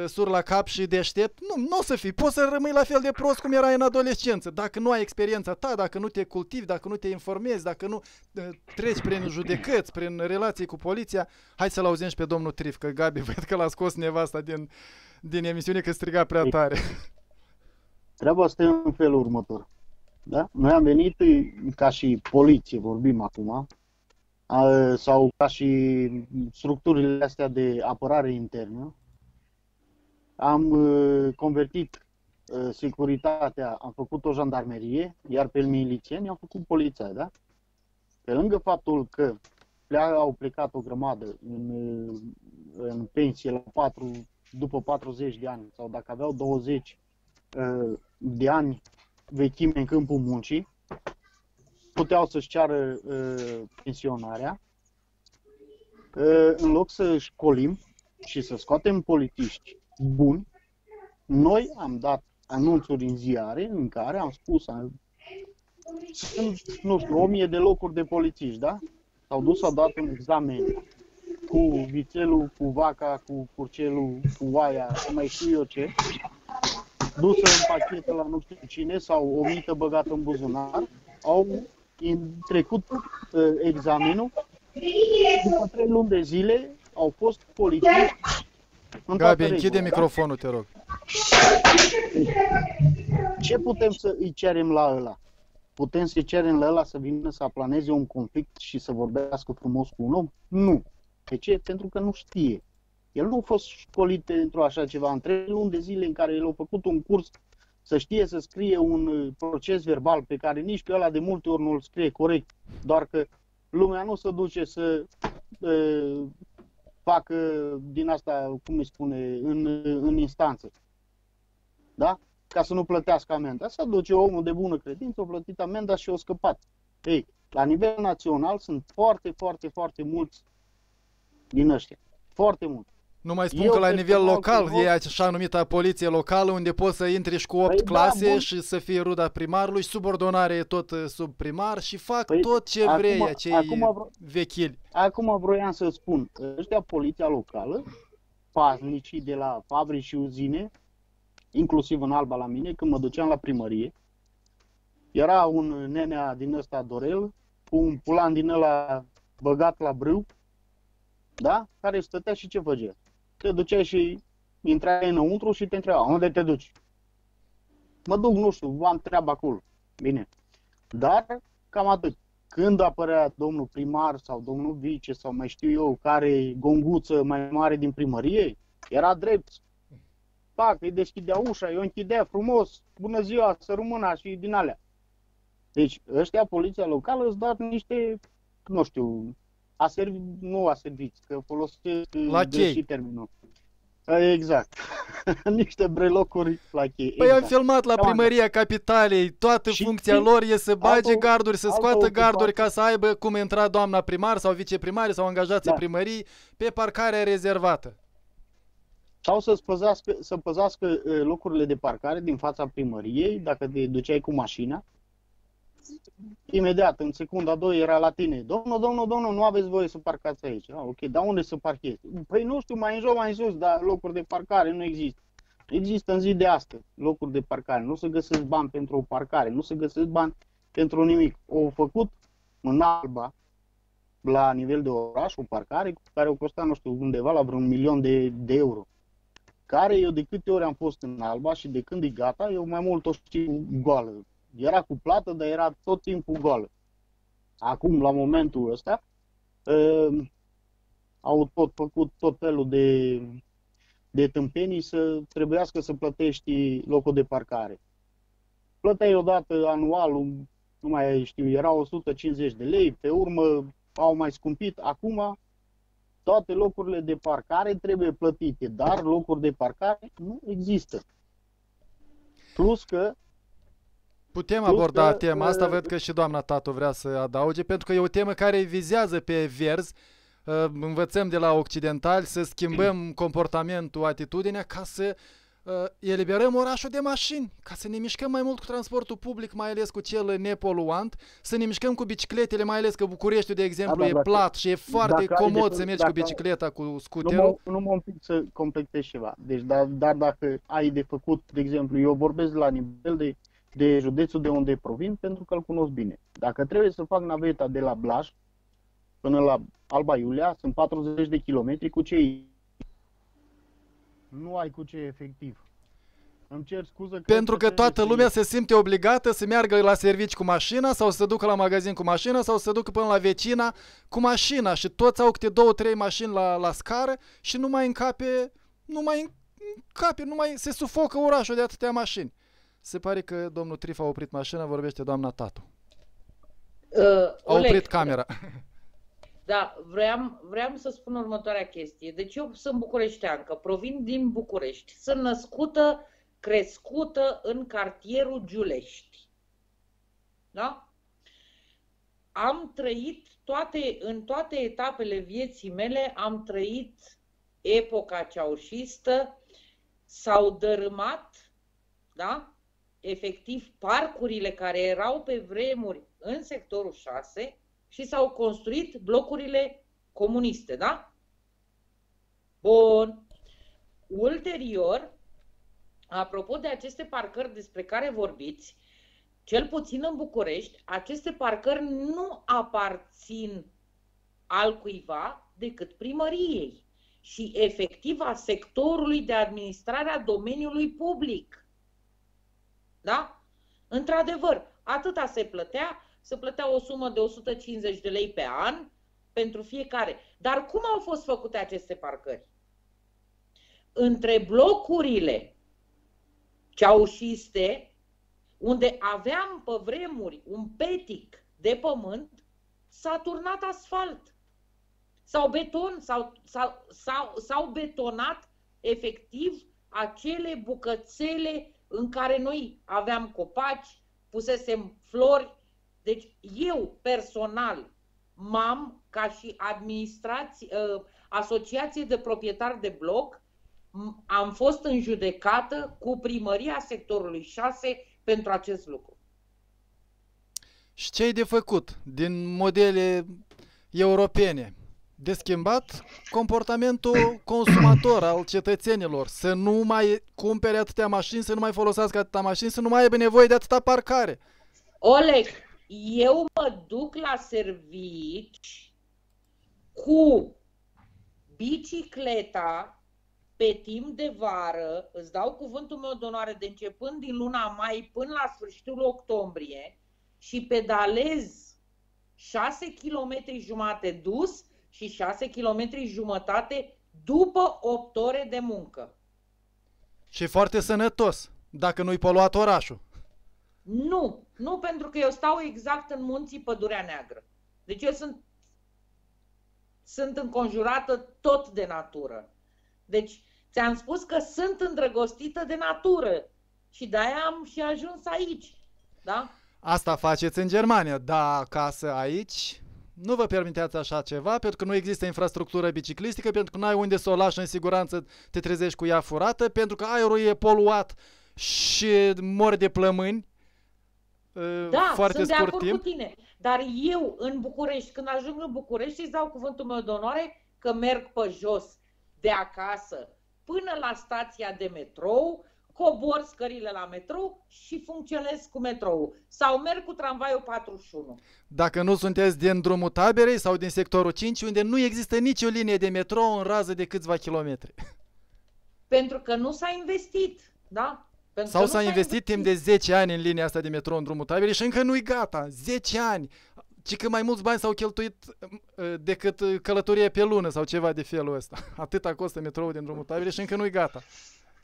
sur la cap și deștept. Nu, nu o să fii. Poți să rămâi la fel de prost cum erai în adolescență. Dacă nu ai experiența ta, dacă nu te cultivi, dacă nu te informezi, dacă nu treci prin judecăți, prin relații cu poliția. Hai să-l auzim și pe domnul Trif, că Gabi, văd că l-a scos nevasta din... din emisiune că striga prea tare. Treaba asta e în felul următor. Da? Noi am venit ca și poliție, vorbim acum, sau ca și structurile astea de apărare internă. Am convertit securitatea, am făcut o jandarmerie, iar pe milițieni am făcut poliția. Da? Pe lângă faptul că au plecat o grămadă în, în pensie la patru... după patruzeci de ani, sau dacă aveau douăzeci uh, de ani vechime în câmpul muncii, puteau să-și ceară uh, pensionarea. Uh, în loc să școlim și să scoatem politiști buni, noi am dat anunțuri în ziare în care am spus, am, sunt, nu știu, o mie de locuri de polițiști, da? S-au dus, s-au dat un examen cu vițelul, cu vaca, cu curcelul, cu oaia, mai știu eu ce, dusă în pachetă la nu știu cine sau o mită băgată în buzunar, au trecut uh, examenul, după trei luni de zile au fost polițiști. Gabi, închide microfonul, te rog. Ce putem să îi cerem la ăla? Putem să-i cerem la ăla să vină să aplaneze un conflict și să vorbească frumos cu un om? Nu. De ce? Pentru că nu știe. El nu a fost școlit pentru așa ceva. În trei luni de zile în care el a făcut un curs să știe să scrie un proces verbal pe care nici pe ăla de multe ori nu-l scrie corect, doar că lumea nu se duce să uh, facă din asta, cum îi spune, în, în instanță. Da? Ca să nu plătească amenda. Se duce omul de bună credință, a plătit amenda și a scăpat. Ei, la nivel național sunt foarte, foarte, foarte mulți din ăștia. Foarte mult. Nu mai spun eu că la nivel local e așa numită poliție locală, unde poți să intri și cu opt păi clase da, și să fie ruda primarului, subordonare e tot sub primar și fac păi tot ce acum, vrei acei acum vechili. Acum vroiam să spun, ăștia poliția locală, paznicii de la fabrici și uzine, inclusiv în Alba la mine, când mă duceam la primărie, era un nenea din ăsta Dorel, cu un pulan din ăla băgat la brâu, da? Care stătea și ce făcea? Te duceai și intrai înăuntru și te întreba, unde te duci? Mă duc, nu știu, am treabă acolo. Bine. Dar cam atât. Când apărea domnul primar sau domnul vice sau mai știu eu care gonguță mai mare din primărie, era drept. Pac, îi deschidea ușa, eu închidea frumos, bună ziua, să rămână și din alea. Deci ăștia, poliția locală, îți dat niște, nu știu, a servi, nu a serviți, că folosesc și terminul. Exact. Niște brelocuri la cheie. Păi exact. Am filmat la Primăria Capitalei, toată și funcția lor e să bage auto, garduri, să scoată garduri ca să aibă cum intra doamna primar sau viceprimar sau angajații da. primării pe parcarea rezervată. Sau să păzească, să păzească locurile de parcare din fața primăriei, dacă te duceai cu mașina. Imediat, în secunda a doua era la tine. Domnul, domnul, domnul, nu aveți voie să parcați aici. Ah, ok, dar unde să parchezi? Păi nu știu, mai în jos, mai în sus, dar locuri de parcare nu există. Există în zi de astăzi locuri de parcare. Nu se găsesc bani pentru o parcare, nu se găsesc bani pentru nimic. Au făcut în Alba, la nivel de oraș, o parcare care o costa, nu știu, undeva la vreun milion de, de euro. Care eu de câte ori am fost în Alba și de când e gata, eu mai mult o știu goală. Era cu plată, dar era tot timpul goală. Acum, la momentul ăsta, uh, au tot făcut tot felul de, de tâmpenii să trebuiască să plătești locul de parcare. Plăteai odată anual, nu mai știu, era o sută cincizeci de lei, pe urmă au mai scumpit. Acum, toate locurile de parcare trebuie plătite, dar locuri de parcare nu există. Plus că putem aborda tema asta, văd că și doamna Tatu vrea să adauge, pentru că e o temă care vizează pe verzi. Învățăm de la occidentali să schimbăm comportamentul, atitudinea, ca să eliberăm orașul de mașini, ca să ne mișcăm mai mult cu transportul public, mai ales cu cel nepoluant, să ne mișcăm cu bicicletele, mai ales că Bucureștiul, de exemplu, da, da, e plat și e foarte comod să mergi cu bicicleta, cu scuterul. Nu mă împic să completez ceva. Deci, dar, dar dacă ai de făcut, de exemplu, eu vorbesc la nivel de de județul de unde provin, pentru că îl cunosc bine. Dacă trebuie să fac naveta de la Blaj până la Alba Iulia, sunt patruzeci de kilometri cu cei. Nu ai cu ce efectiv. Îmi cer scuză că pentru că toată lumea se simte obligată să meargă la servici cu mașina sau să se ducă la magazin cu mașina sau să se ducă până la vecina cu mașina și toți au câte două, trei mașini la, la scară și nu mai încape, nu mai încape, nu mai se sufocă orașul de atâtea mașini. Se pare că domnul Trif a oprit mașina, vorbește doamna Tatu. Uh, a oprit Oleg, camera. Da, vreau, vreau să spun următoarea chestie. Deci eu sunt bucureșteancă, provin din București. Sunt născută, crescută în cartierul Giulești. Da? Am trăit toate, în toate etapele vieții mele, am trăit epoca ceaușistă, s-au dărâmat, da? Efectiv, parcurile care erau pe vremuri în sectorul șase și s-au construit blocurile comuniste, da? Bun. Ulterior, apropo de aceste parcări despre care vorbiți, cel puțin în București, aceste parcări nu aparțin altcuiva decât primăriei și efectiv a sectorului de administrare a domeniului public. Da? Într-adevăr, atâta se plătea, se plătea o sumă de o sută cincizeci de lei pe an pentru fiecare. Dar cum au fost făcute aceste parcări? Între blocurile ceaușiste, unde aveam pe vremuri un petic de pământ, s-a turnat asfalt sau beton, sau, sau, sau, sau betonat efectiv acele bucățele în care noi aveam copaci, pusesem flori. Deci eu personal m-am, ca și administrație, asociație de proprietari de bloc, am fost în judecată cu primăria sectorului șase pentru acest lucru. Și ce-i de făcut din modele europene? De schimbat comportamentul consumator al cetățenilor, să nu mai cumpere atâtea mașini, să nu mai folosească atâta mașini, să nu mai aibă nevoie de atâta parcare. Oleg, eu mă duc la servici cu bicicleta pe timp de vară, îți dau cuvântul meu de onoare, de începând din luna mai până la sfârșitul octombrie și pedalez șase virgulă cinci kilometri dus și șase virgulă cinci kilometri după opt ore de muncă. Și foarte sănătos, dacă nu-i poluat orașul. Nu, nu, pentru că eu stau exact în munții Pădurea Neagră. Deci eu sunt, sunt înconjurată tot de natură. Deci ți-am spus că sunt îndrăgostită de natură și de-aia am și ajuns aici. Da? Asta faceți în Germania, dar acasă aici nu vă permiteați așa ceva, pentru că nu există infrastructură biciclistică, pentru că nu ai unde să o lași în siguranță, te trezești cu ea furată, pentru că aerul e poluat și mori de plămâni. Da, foarte sunt de acord timp. cu tine, dar eu în București, când ajung în București, îți dau cuvântul meu de onoare că merg pe jos de acasă până la stația de metrou, cobor scările la metrou și funcționez cu metrou. Sau merg cu tramvaiul patruzeci și unu. Dacă nu sunteți din Drumul Taberei sau din sectorul cinci, unde nu există nicio linie de metrou în rază de câțiva kilometri. Pentru că nu s-a investit, da? Pentru sau s-a investit, investit timp de zece ani în linia asta de metrou în Drumul Taberei și încă nu-i gata. zece ani. Ci că mai mulți bani s-au cheltuit decât călătorie pe lună sau ceva de felul ăsta. Atâta costă metroul din Drumul Taberei și încă nu-i gata.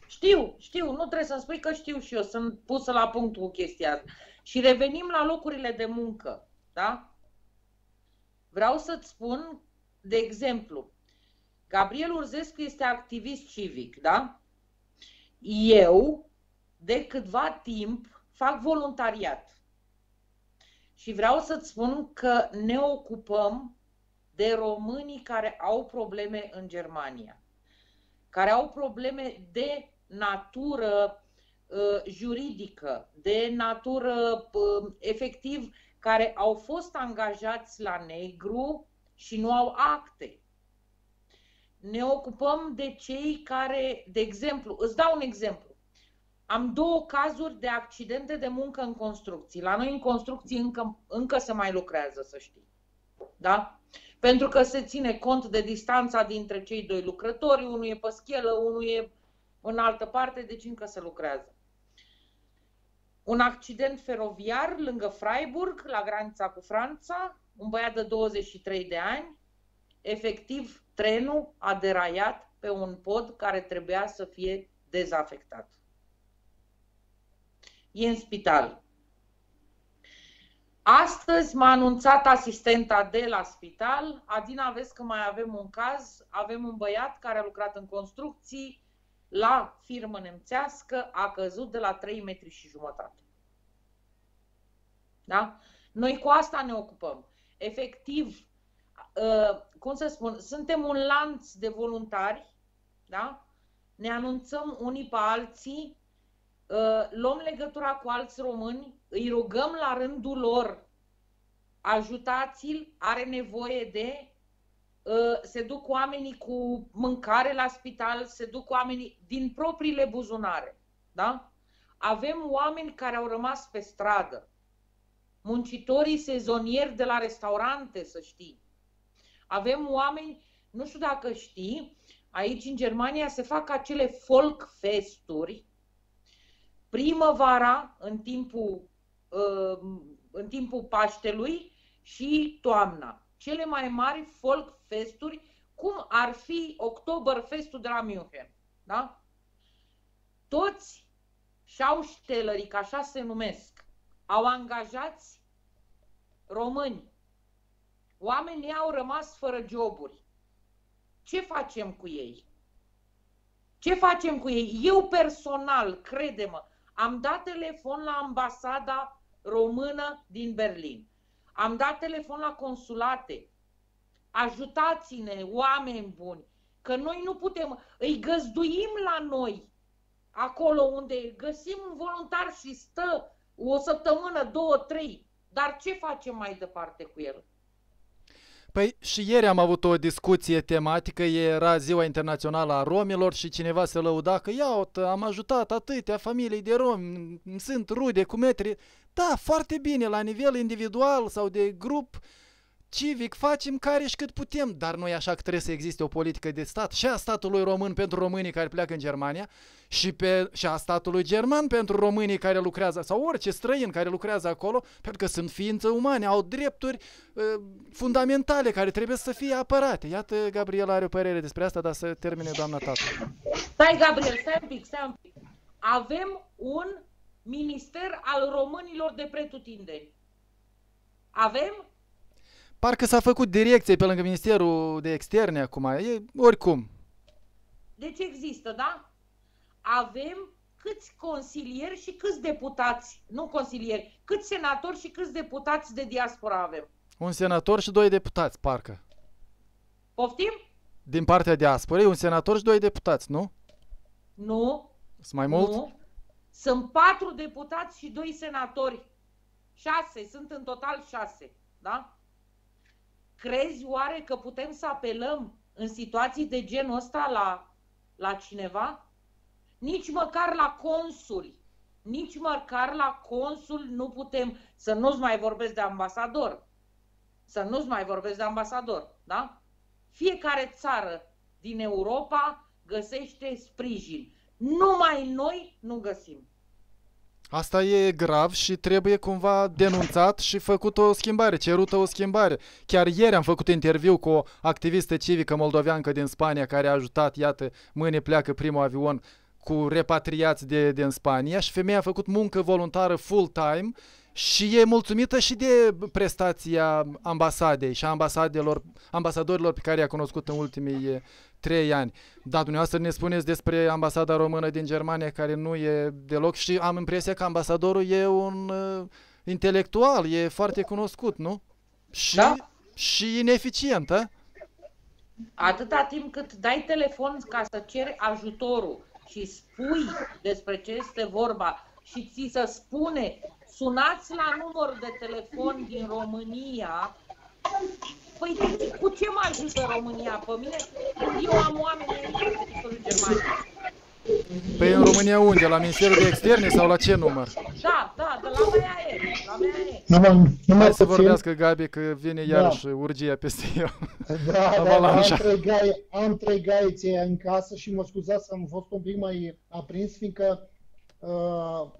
Știu, știu, nu trebuie să-mi spui că știu și eu, sunt pusă la punct cu chestia asta. Și revenim la locurile de muncă, da? Vreau să-ți spun, de exemplu, Gabriel Ursescu este activist civic, da? Eu, de câtva timp, fac voluntariat. Și vreau să-ți spun că ne ocupăm de românii care au probleme în Germania, care au probleme de natură uh, juridică, de natură uh, efectiv, care au fost angajați la negru și nu au acte. Ne ocupăm de cei care, de exemplu, îți dau un exemplu. Am două cazuri de accidente de muncă în construcții. La noi în construcții încă, încă se mai lucrează, să știi. Da? Pentru că se ține cont de distanța dintre cei doi lucrători, unul e pe schelă, unul e în altă parte, deci încă se lucrează. Un accident feroviar lângă Freiburg, la granița cu Franța, un băiat de douăzeci și trei de ani, efectiv trenul a deraiat pe un pod care trebuia să fie dezafectat. E în spital. Astăzi m-a anunțat asistenta de la spital, Adina, vezi că mai avem un caz, avem un băiat care a lucrat în construcții la firmă nemțească, a căzut de la trei metri și jumătate. Da? Noi cu asta ne ocupăm. Efectiv, cum să spun, suntem un lanț de voluntari, da? Ne anunțăm unii pe alții, luăm legătura cu alți români, îi rugăm la rândul lor, ajutați-l, are nevoie de, se duc oamenii cu mâncare la spital, se duc oamenii din propriile buzunare. Da? Avem oameni care au rămas pe stradă, muncitorii sezonieri de la restaurante, să știi. Avem oameni, nu știu dacă știi, aici în Germania se fac acele folk festuri, primăvara, în timpul, în timpul Paștelui și toamna. Cele mai mari folk festuri, cum ar fi Oktoberfestul de la München. Da? Toți și-au ștelării, că așa se numesc, au angajați români. Oamenii au rămas fără joburi. Ce facem cu ei? Ce facem cu ei? Eu personal, crede-mă, am dat telefon la ambasada română din Berlin. Am dat telefon la consulate. Ajutați-ne, oameni buni, că noi nu putem. Îi găzduim la noi, acolo unde găsim un voluntar și stă o săptămână, două, trei. Dar ce facem mai departe cu el? Păi și ieri am avut o discuție tematică, era Ziua Internațională a Romilor și cineva se lăuda că iau, am ajutat atâtea familii de romi, sunt rude cu metri. Da, foarte bine, la nivel individual sau de grup, civic, facem care și cât putem, dar nu e așa că trebuie să existe o politică de stat și a statului român pentru românii care pleacă în Germania și, pe, și a statului german pentru românii care lucrează, sau orice străin care lucrează acolo, pentru că sunt ființe umane, au drepturi uh, fundamentale care trebuie să fie apărate. Iată, Gabriela are o părere despre asta, dar să termine doamna Tatu. Stai, Gabriel, stai un pic, stai un pic. Avem un minister al românilor de pretutindeni. Avem? Parcă s-a făcut direcție pe lângă Ministerul de Externe acum, e oricum. Deci există, da? Avem câți consilieri și câți deputați, nu consilieri, câți senatori și câți deputați de diaspora avem? Un senator și doi deputați, parcă. Poftim? Din partea diasporei, un senator și doi deputați, nu? Nu. Sunt mai mult? Nu. Sunt patru deputați și doi senatori. Șase, sunt în total șase, da? Crezi oare că putem să apelăm în situații de genul ăsta la, la cineva? Nici măcar la consuli. Nici măcar la consul nu putem, să nu-ți mai vorbesc de ambasador. Să nu-ți mai vorbesc de ambasador, da? Fiecare țară din Europa găsește sprijin. Numai noi nu găsim. Asta e grav și trebuie cumva denunțat și făcut o schimbare, cerută o schimbare. Chiar ieri am făcut interviu cu o activistă civică moldoveancă din Spania care a ajutat, iată, mâine pleacă primul avion cu repatriați de, din Spania și femeia a făcut muncă voluntară full-time și e mulțumită și de prestația ambasadei și a ambasadelor, ambasadorilor pe care i-a cunoscut în ultimii trei ani. Da, dumneavoastră ne spuneți despre ambasada română din Germania care nu e deloc și am impresia că ambasadorul e un uh, intelectual, e foarte cunoscut, nu? Și, da? Și ineficient, a? Atâta timp cât dai telefon ca să ceri ajutorul și spui despre ce este vorba și ți se spune sunați la numărul de telefon din România. Păi cu ce mă ajută România pe mine? Eu am oameni în Germania. Păi în România unde? La Ministerul de Externe sau la ce număr? Da, da, de la M E A. La M E A. Hai să vorbească Gabi că vine iarăși da. Urgia peste eu. Da, da, da, am trei gaițe în casă și mă scuzați că am fost un pic mai aprins, fiindcă uh,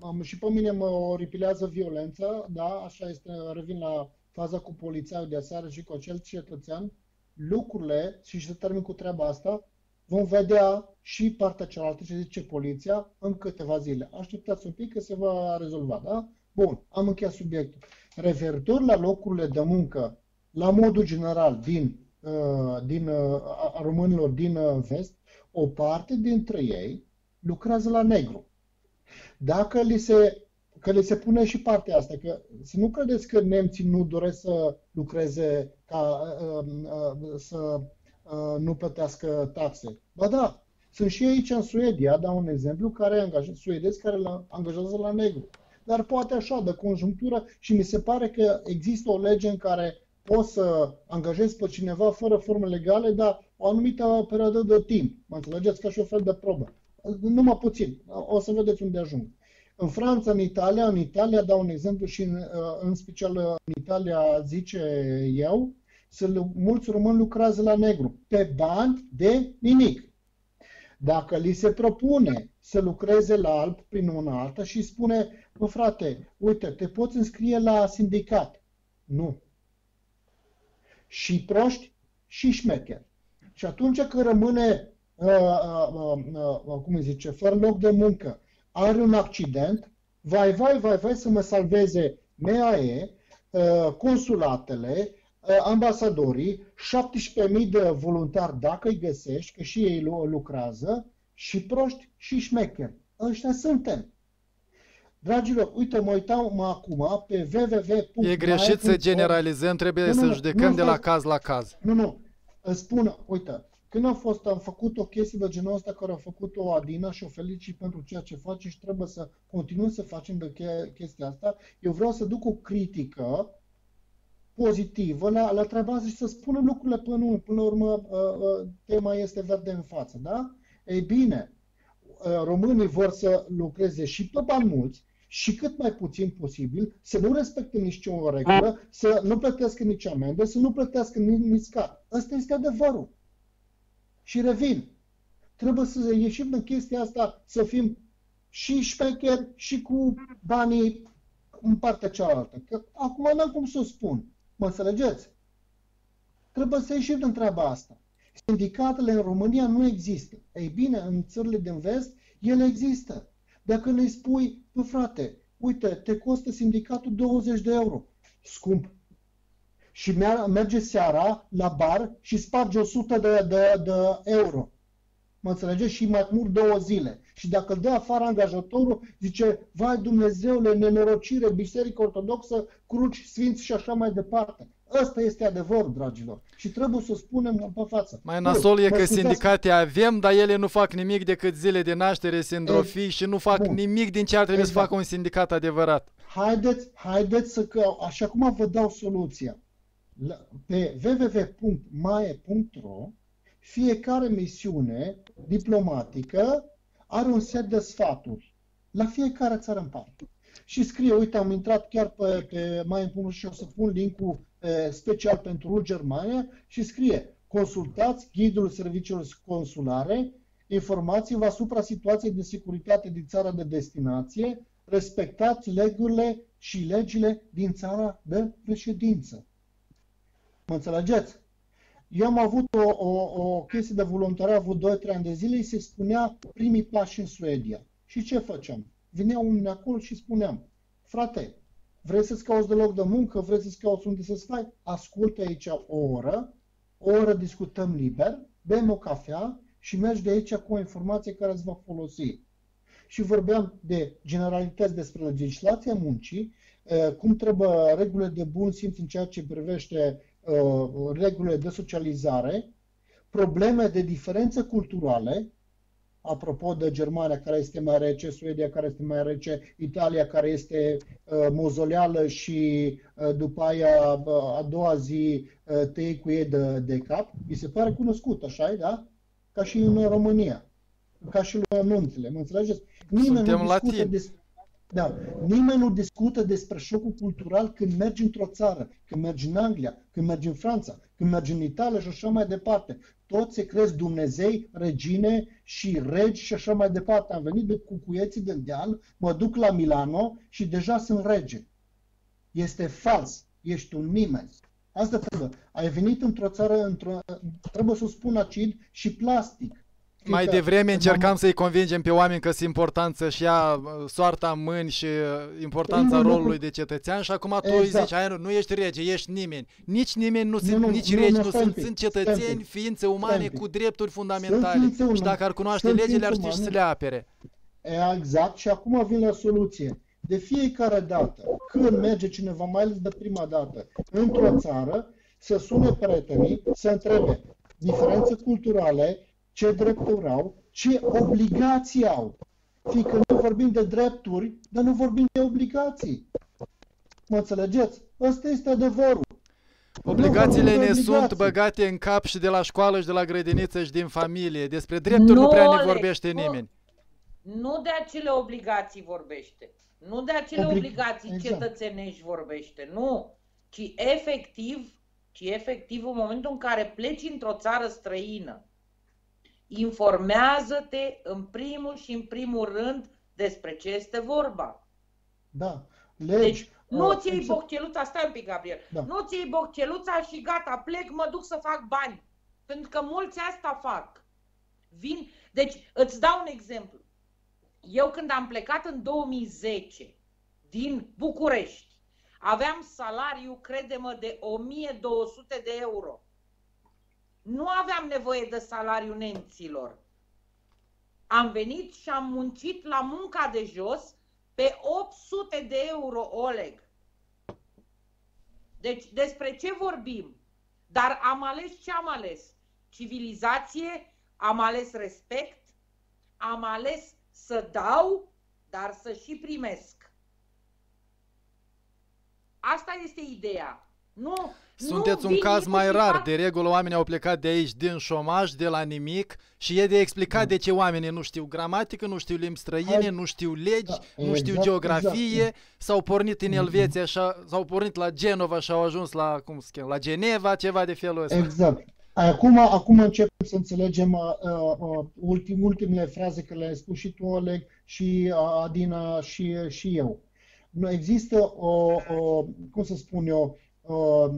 am, și pe mine mă oripilează violență, da, așa este, revin la faza cu polițaiul de aseară și cu acel cetățean, lucrurile, și să termin cu treaba asta, vom vedea și partea cealaltă ce zice poliția în câteva zile. Așteptați un pic că se va rezolva, da? Bun, am încheiat subiectul. Referitor la locurile de muncă, la modul general, din, din, a românilor din vest, o parte dintre ei lucrează la negru. Dacă li se... că le se pune și partea asta, că să nu credeți că nemții nu doresc să lucreze, ca, să nu plătească taxe. Ba da, sunt și aici în Suedia, dau un exemplu, care suedezi care la, angajează la negru. Dar poate așa, de conjunctură, și mi se pare că există o lege în care poți să angajezi pe cineva fără forme legale, dar o anumită perioadă de timp. Mă înțelegeți? Ca și o fel de probă. Numai puțin. O să vedeți unde ajung. În Franța, în Italia, în Italia, dau un exemplu și în, în special în Italia, zice eu, să, mulți români lucrează la negru, pe bani de nimic. Dacă li se propune să lucreze la alb prin una alta și spune, bă frate, uite, te poți înscrie la sindicat. Nu. Și proști și șmecheri. Și atunci când rămâne, uh, uh, uh, uh, cum îi zice, fără loc de muncă, are un accident, vai, vai, vai, vai să mă salveze M E A E, consulatele, ambasadorii, șaptesprezece mii de voluntari dacă îi găsești, că și ei lucrează, și proști și șmecheri. Ăștia suntem. Dragilor, uite, mă uitam acum pe w w w punct m e a punct org. E greșit să generalizăm, trebuie nu, să nu, judecăm nu, de la caz la caz. Nu, nu, îți spun, uite... Când am, fost, am făcut o chestie de genul ăsta care a făcut-o Adina și o felicit pentru ceea ce face și trebuie să continuăm să facem de chestia asta, eu vreau să duc o critică pozitivă la, la treaba asta și să spunem lucrurile până, până la urmă tema este verde în față, da? Ei bine, românii vor să lucreze și pe bani mulți și cât mai puțin posibil să nu respecte nicio regulă, să nu plătească nici amendă, să nu plătească nici scat. Asta este adevărul. Și revin. Trebuie să ieșim din chestia asta, să fim și șmecheri și cu banii în partea cealaltă. Că acum n-am cum să o spun. Mă înțelegeți? Trebuie să ieșim din treaba asta. Sindicatele în România nu există. Ei bine, în țările din vest, ele există. Dacă le spui, bă frate, uite, te costă sindicatul douăzeci de euro. Scump. Și merge seara la bar și sparge o sută de euro. Mă înțelegeți? Și mai mult două zile. Și dacă îl dă afară angajatorul, zice, vai Dumnezeule, nenorocire, biserică ortodoxă, cruci, sfinți și așa mai departe. Ăsta este adevărul, dragilor. Și trebuie să o spunem pe față. Mai nasol e că sindicate avem, dar ele nu fac nimic decât zile de naștere, sindrofii, și nu fac bun. nimic din ce ar trebui exact. să facă un sindicat adevărat. Haideți, haideți să că, așa cum vă dau soluția, pe w w w punct m a e punct r o, fiecare misiune diplomatică are un set de sfaturi la fiecare țară în parte. Și scrie, uite, am intrat chiar pe, pe mai împun și o să pun link-ul special pentru Germania și scrie, consultați ghidul serviciilor consulare, informații-vă asupra situației de securitate din țara de destinație, respectați legurile și legile din țara de reședință. Mă înțelegeți? Eu am avut o, o, o chestie de voluntariat, avut doi trei ani de zile, și se spunea primii pași în Suedia. Și ce făceam? Vinea unul acolo și spuneam, frate, vrei să-ți cauți de loc de muncă, vrei să-ți cauți unde să stai? Ascultă aici o oră, o oră discutăm liber, bem o cafea și mergi de aici cu o informație care îți va folosi. Și vorbeam de generalități despre legislația muncii, cum trebuie regulile de bun simț în ceea ce privește regulile de socializare, probleme de diferențe culturale, apropo de Germania care este mai rece, Suedia care este mai rece, Italia care este uh, mozoleală și uh, după aia uh, a doua zi uh, te iei cu ei de, de cap, mi se pare cunoscut, așa-i, da? Ca și în România, ca și în anunțele, mă înțelegeți? Nimeni nu, discută des... da. Nimeni nu discută despre șocul cultural când mergi într-o țară, când mergi în Anglia, când mergi în Franța, când mergi în Italia și așa mai departe. Toți se crezi Dumnezei, regine și regi și așa mai departe. Am venit de cucuieții de deal, mă duc la Milano și deja sunt rege. Este fals. Ești un nimeni. Asta trebuie. Ai venit într-o țară, într-o, trebuie să spun acid și plastic. Mai devreme încercam să-i convingem pe oameni că sunt importanță și ea soarta în mâini și importanța nu, rolului nu, de cetățean, și acum tu exact. îi zici, ai, nu, nu ești rege, ești nimeni. Nici nimeni nu sunt, nu, nici nu, regi nu, nu sunt, sunt cetățeni, stempi, ființe umane stempi. cu drepturi fundamentale. Și dacă ar cunoaște legile, ar ști și să le apere. Exact, și acum vine la soluție. De fiecare dată, când merge cineva, mai ales de prima dată, într-o țară, să sune prietenii, să întrebe diferențe culturale, ce drepturi au, ce obligații au. Fiindcă nu vorbim de drepturi, dar nu vorbim de obligații. Mă înțelegeți? Ăsta este adevărul. Obligațiile ne obligații. sunt băgate în cap și de la școală și de la grădiniță și din familie. Despre drepturi nu, nu prea ne vorbește Oleg, nimeni. Nu, nu de acele obligații vorbește. Nu de acele Oblig... obligații exact. cetățenești vorbește. Nu. Ci efectiv, ci efectiv în momentul în care pleci într-o țară străină, informează-te în primul și în primul rând despre ce este vorba. Da. Legi, deci nu-ți iei exact. bocceluța, stai un pic, Gabriel, da. nu-ți iei bocceluța și gata, plec, mă duc să fac bani. Pentru că mulți asta fac. Vin. Deci îți dau un exemplu. Eu când am plecat în două mii zece din București, aveam salariu, crede-mă, de o mie două sute de euro. Nu aveam nevoie de salariul nemților. Am venit și am muncit la munca de jos pe opt sute de euro, Oleg. Deci despre ce vorbim? Dar am ales ce am ales? Civilizație, am ales respect, am ales să dau, dar să și primesc. Asta este ideea. Nu, Sunteți un caz mai rar. De regulă oamenii au plecat de aici din șomaj, de la nimic și e de explicat de ce oamenii nu știu gramatică, nu știu limbi străine, nu știu legi, nu știu geografie, s-au pornit în Elveția, s-au pornit la Genova și au ajuns la, cum se cheamă, la Geneva, ceva de felul ăsta. Exact. Acum, acum începem să înțelegem uh, uh, ultim, ultimele fraze care le-ai spus și tu, Oleg, și uh, Adina, și, uh, și eu. Nu există o, o, cum să spun eu, o, o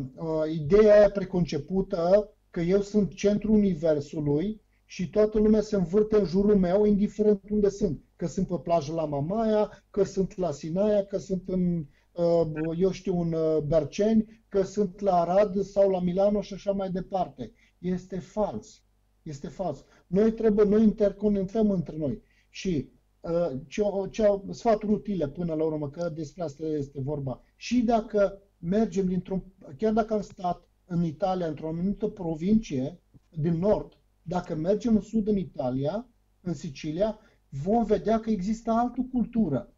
idee preconcepută că eu sunt centrul universului și toată lumea se învârte în jurul meu, indiferent unde sunt. Că sunt pe plajă la Mamaia, că sunt la Sinaia, că sunt în, eu știu, în Berceni, că sunt la Arad sau la Milano și așa mai departe. Este fals. Este fals. Noi trebuie, noi interconectăm între noi. Și Ce, ce, sfaturi utile până la urmă, că despre asta este vorba. Și dacă mergem dintr-un, chiar dacă am stat în Italia, într-o anumită provincie din nord, dacă mergem în sud în Italia, în Sicilia, vom vedea că există altă cultură.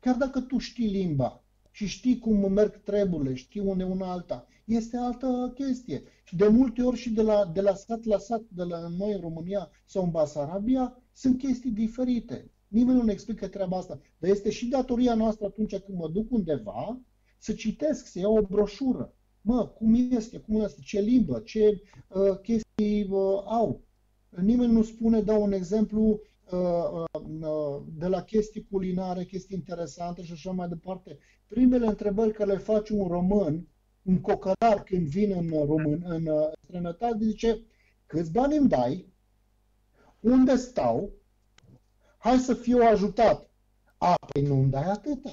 Chiar dacă tu știi limba și știi cum merg treburile, știi une una alta, este altă chestie. Și de multe ori și de la, de la sat la sat, de la noi în România sau în Basarabia, sunt chestii diferite. Nimeni nu ne explică treaba asta. Dar este și datoria noastră atunci când mă duc undeva să citesc, să iau o broșură. Mă, cum este, cum este, ce limbă, ce uh, chestii uh, au. Nimeni nu spune, dau un exemplu uh, uh, de la chestii culinare, chestii interesante și așa mai departe. Primele întrebări care le face un român, un cocălar când vine în, român, în uh, străinătate, zice, câți bani îmi dai? Unde stau? Hai să fiu ajutat. A, păi nu îmi dai atâta.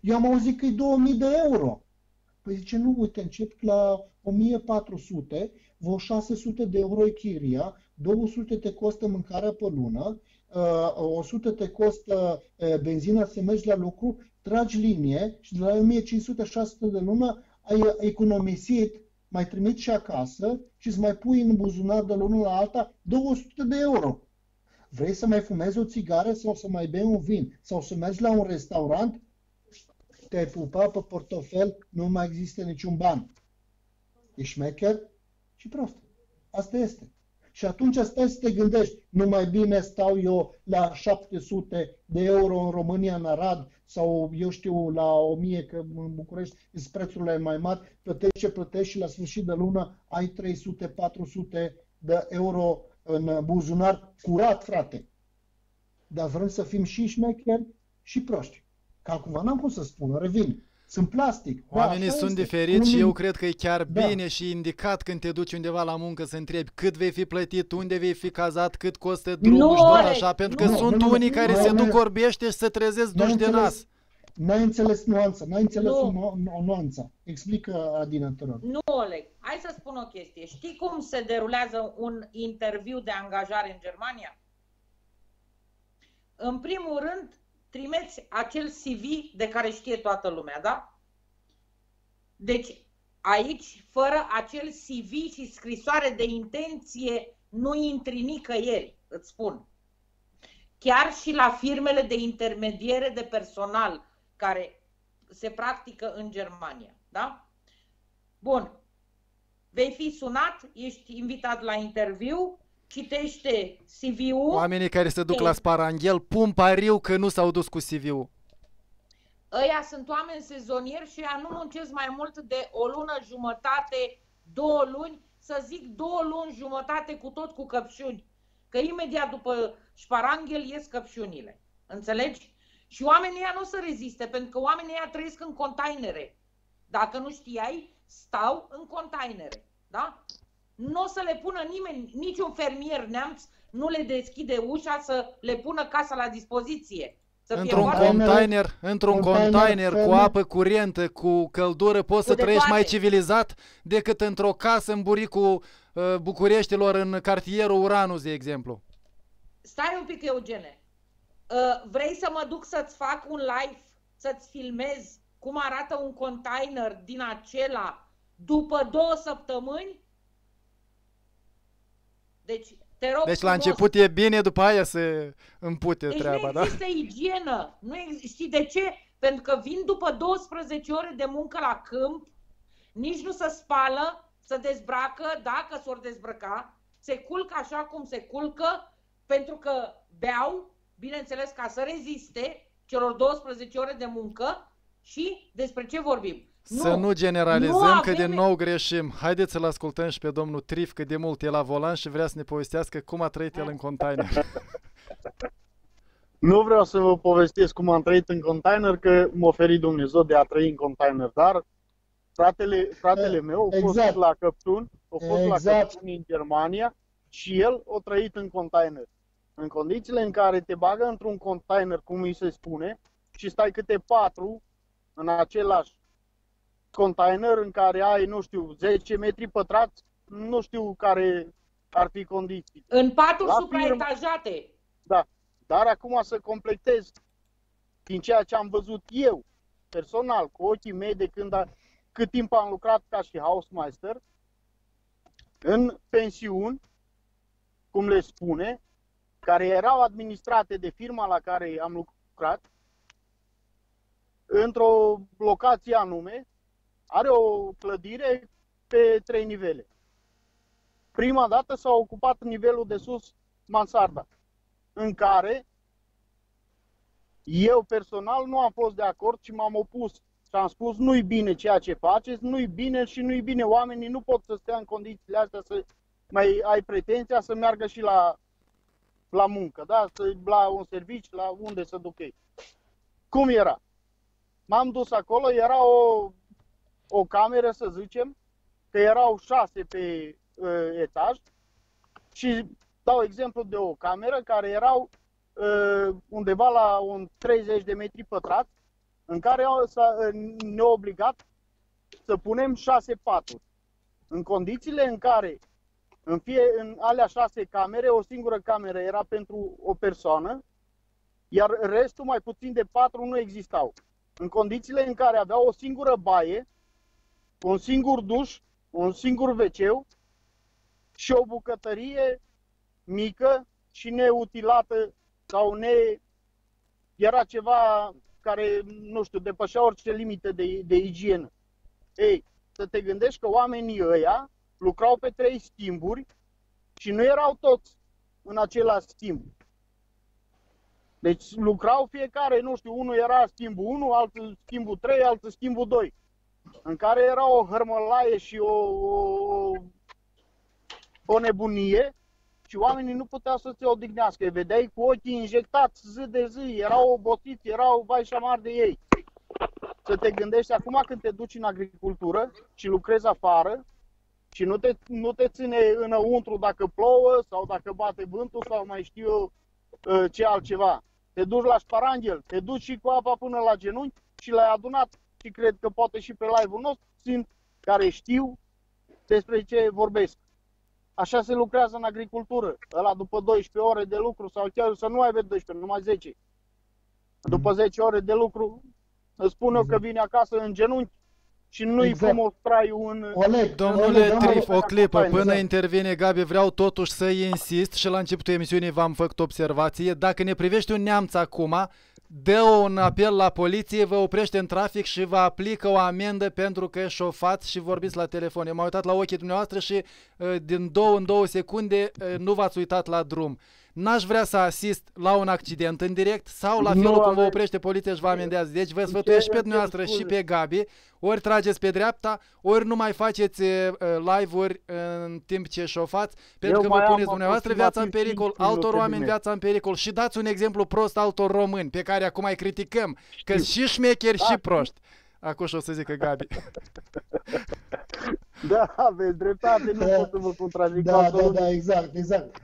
Eu am auzit că e două mii de euro. Păi zice, nu, uite, încep la o mie patru sute, vreo șase sute de euro e chiria, două sute te costă mâncarea pe lună, o sută te costă benzina să mergi la lucru, tragi linie și de la o mie cinci sute șase sute de lună ai economisit, mai trimiți și acasă și îți mai pui în buzunar de lună la alta două sute de euro. Vrei să mai fumezi o țigară sau să mai bei un vin sau să mergi la un restaurant? Te-ai pupat pe portofel, nu mai există niciun ban. E șmecher și prost. Asta este. Și atunci stai să te gândești, nu mai bine stau eu la șapte sute de euro în România, în Arad, sau eu știu la o mie, că în București sunt prețurile mai mari, plătești ce plătești și la sfârșit de lună ai trei sute patru sute de euro în buzunar curat, frate. Dar vrem să fim și șmecheri și proști. Că acum n-am cum să spun, revin. Sunt plastic. Oamenii da, sunt este. diferiți și eu cred că e chiar da. bine și indicat când te duci undeva la muncă să întrebi cât vei fi plătit, unde vei fi cazat, cât costă drumul no, și tot așa. Pentru că no, sunt no, unii no, care no, se duc orbește și se trezesc duși de nas. N-ai înțeles nuanța, n-ai înțeles nu. nuanța. Explică, Adina, te rog. Nu, Oleg, hai să spun o chestie. Știi cum se derulează un interviu de angajare în Germania? În primul rând, trimiți acel C V de care știe toată lumea, da? Deci, aici, fără acel C V și scrisoare de intenție, nu intri nicăieri, îți spun. Chiar și la firmele de intermediere de personal, care se practică în Germania, da? Bun. Vei fi sunat, ești invitat la interviu, citește C V-ul. Oamenii care se duc la sparanghel pun pariu că nu s-au dus cu C V-ul. Ăia sunt oameni sezonieri și ea nu muncesc mai mult de o lună jumătate, două luni, să zic două luni jumătate cu tot cu căpșuni. Că imediat după sparanghel ies căpșunile. Înțelegi? Și oamenii ăia nu o să reziste, pentru că oamenii ăia trăiesc în containere. Dacă nu știai, stau în containere. Da? Nu o să le pună nimeni, niciun fermier neamț nu le deschide ușa să le pună casa la dispoziție. Într-un container, într-un container cu apă curentă, cu căldură, poți să trăiești mai civilizat decât într-o casă în buricul uh, Bucureștilor, în cartierul Uranus, de exemplu. Stai un pic, Eugene. Uh, vrei să mă duc să-ți fac un live, să-ți filmez cum arată un container din acela după două săptămâni? Deci, te rog deci la început e bine, după aia se împute deci treaba, da? Nu există da? igienă. Nu ex știi de ce? Pentru că vin după douăsprezece ore de muncă la câmp, nici nu se spală, se dezbracă, dacă s-or dezbrăca, se culcă așa cum se culcă, pentru că beau, bineînțeles, ca să reziste celor douăsprezece ore de muncă. Și despre ce vorbim? Să nu, nu generalizăm, nu avem... că din nou greșim. Haideți să-l ascultăm și pe domnul Trif, că de mult e la volan și vrea să ne povestească cum a trăit el în container. Nu vreau să vă povestesc cum am trăit în container, că m-a oferit Dumnezeu de a trăi în container, dar fratele, fratele meu a fost exact. la Căptun, a fost exact. la Căptun în Germania și el a trăit în container. În condițiile în care te bagă într-un container, cum îi se spune, și stai câte patru în același container în care ai, nu știu, zece metri pătrați, nu știu care ar fi condiții. În patru supraetajate. Da. Dar acum să completez din ceea ce am văzut eu, personal, cu ochii mei, de când a, cât timp am lucrat ca și housemeister, în pensiuni, cum le spune, care erau administrate de firma la care am lucrat, într-o locație anume, are o clădire pe trei nivele. Prima dată s-a ocupat nivelul de sus, mansarda, în care eu personal nu am fost de acord și m-am opus și am spus nu-i bine ceea ce faceți, nu-i bine și nu-i bine, oamenii nu pot să stea în condițiile astea, să mai ai pretenția să meargă și la, la muncă, da? La un serviciu, la unde să duc ei. Cum era? M-am dus acolo, era o, o cameră, să zicem, că erau șase pe uh, etaj și dau exemplu de o cameră care erau uh, undeva la un treizeci de metri pătrați, în care ne-au obligat să punem șase paturi. În condițiile în care în, fie, în alea șase camere, o singură cameră era pentru o persoană, iar restul, mai puțin de patru, nu existau. În condițiile în care aveau o singură baie, un singur duș, un singur veceu și o bucătărie mică și neutilată sau ne... era ceva care, nu știu, depășea orice limită de, de igienă. Ei, să te gândești că oamenii ăia lucrau pe trei schimburi și nu erau toți în același schimb. Deci lucrau fiecare, nu știu, unul era schimbul unu, altul schimbul trei, altul schimbul doi. În care era o hărmălaie și o, o, o nebunie și oamenii nu puteau să se odihnească. Vedeai cu ochii injectați zi de zi, erau obosiți, erau vai și amar de ei. Să te gândești acum când te duci în agricultură și lucrezi afară și nu te, nu te ține înăuntru dacă plouă sau dacă bate vântul sau mai știu eu ce altceva. Te duci la șparanghel, te duci și cu apa până la genunchi și l-ai adunat și cred că poate și pe live-ul nostru sunt care știu despre ce vorbesc. Așa se lucrează în agricultură. Ăla după douăsprezece ore de lucru sau chiar să nu ai avea doisprezece, numai zece. După zece ore de lucru îți spun eu că vine acasă în genunchi și nu-i exact. Frumos traiul în... Oleg, domnule Trif, o clipă, până exact. intervine Gabi, vreau totuși să insist și la începutul emisiunii v-am făcut observație. Dacă ne privește un neamț acum, dă un apel la poliție, vă oprește în trafic și vă aplică o amendă pentru că șofați și vorbiți la telefon. Eu m-am uitat la ochii dumneavoastră și din două în două secunde nu v-ați uitat la drum. N-aș vrea să asist la un accident în direct sau la felul cum vă oprește poliția și vă amendează. Deci vă sfătuiesc și pe dumneavoastră și pe Gabi, ori trageți pe dreapta, ori nu mai faceți live-uri în timp ce șofați, pentru că vă puneți dumneavoastră viața în pericol, altor oameni viața în pericol și dați un exemplu prost altor români, pe care acum îi criticăm, că și șmecheri și proști. Acum și o să zică Gabi. Da, aveți dreptate, nu pot să vă contrazic. Da, da, da, exact, exact.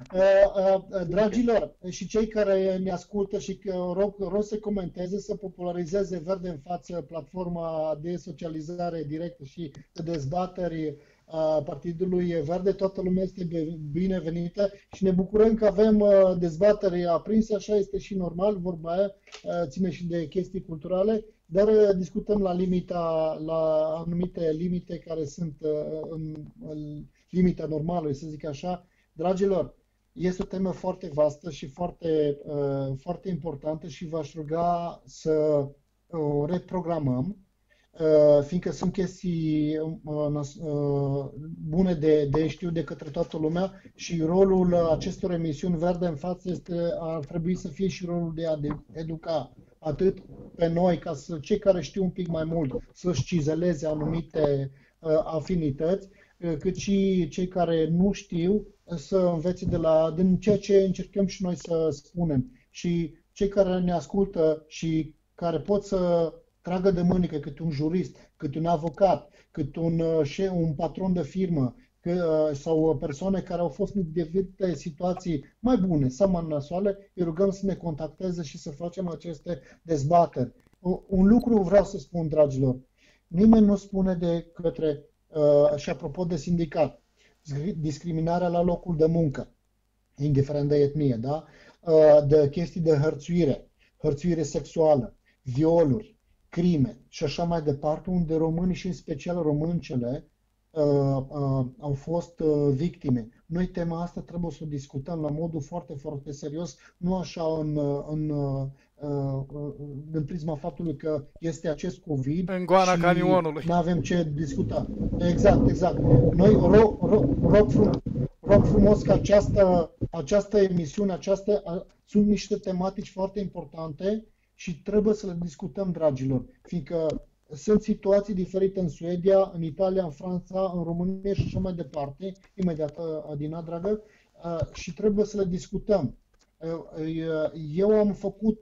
Dragilor, și cei care ne ascultă și rog, rog să comenteze, să popularizeze Verde în Față, platforma de socializare directă și dezbateri a Partidului Verde, toată lumea este binevenită și ne bucurăm că avem dezbateri aprinse, așa este și normal, vorba aia ține și de chestii culturale, dar discutăm la limita, la anumite limite care sunt în, în limita normalului, să zic așa. Dragilor, este o temă foarte vastă și foarte, foarte importantă și v-aș ruga să o reprogramăm. fiindcă sunt chestii bune de, de știu de către toată lumea și rolul acestor emisiuni verde în față este, ar trebui să fie și rolul de a educa atât pe noi, ca să cei care știu un pic mai mult să-și cizeleze anumite afinități, cât și cei care nu știu să învețe de la, din ceea ce încercăm și noi să spunem. Și cei care ne ascultă și care pot să tragă de mânică cât un jurist, cât un avocat, cât un, un patron de firmă că, sau persoane care au fost în diverse situații mai bune sau mai nasoale, îi rugăm să ne contacteze și să facem aceste dezbateri. Un lucru vreau să spun, dragilor, nimeni nu spune de către, și apropo de sindicat, discriminarea la locul de muncă, indiferent de etnie, da? De chestii de hărțuire, hărțuire sexuală, violuri, crime și așa mai departe, unde românii și în special româncele uh, uh, au fost uh, victime. Noi tema asta trebuie să o discutăm la modul foarte, foarte serios, nu așa în, în, uh, uh, în prisma faptului că este acest COVID în goana canionului. Nu avem ce discuta. Exact, exact. Noi rog, rog, rog frumos, rog frumos că această, această emisiune, această, a, sunt niște tematici foarte importante și trebuie să le discutăm, dragilor, fiindcă sunt situații diferite în Suedia, în Italia, în Franța, în România și așa mai departe, imediat, Adina, dragă, și trebuie să le discutăm. Eu am făcut,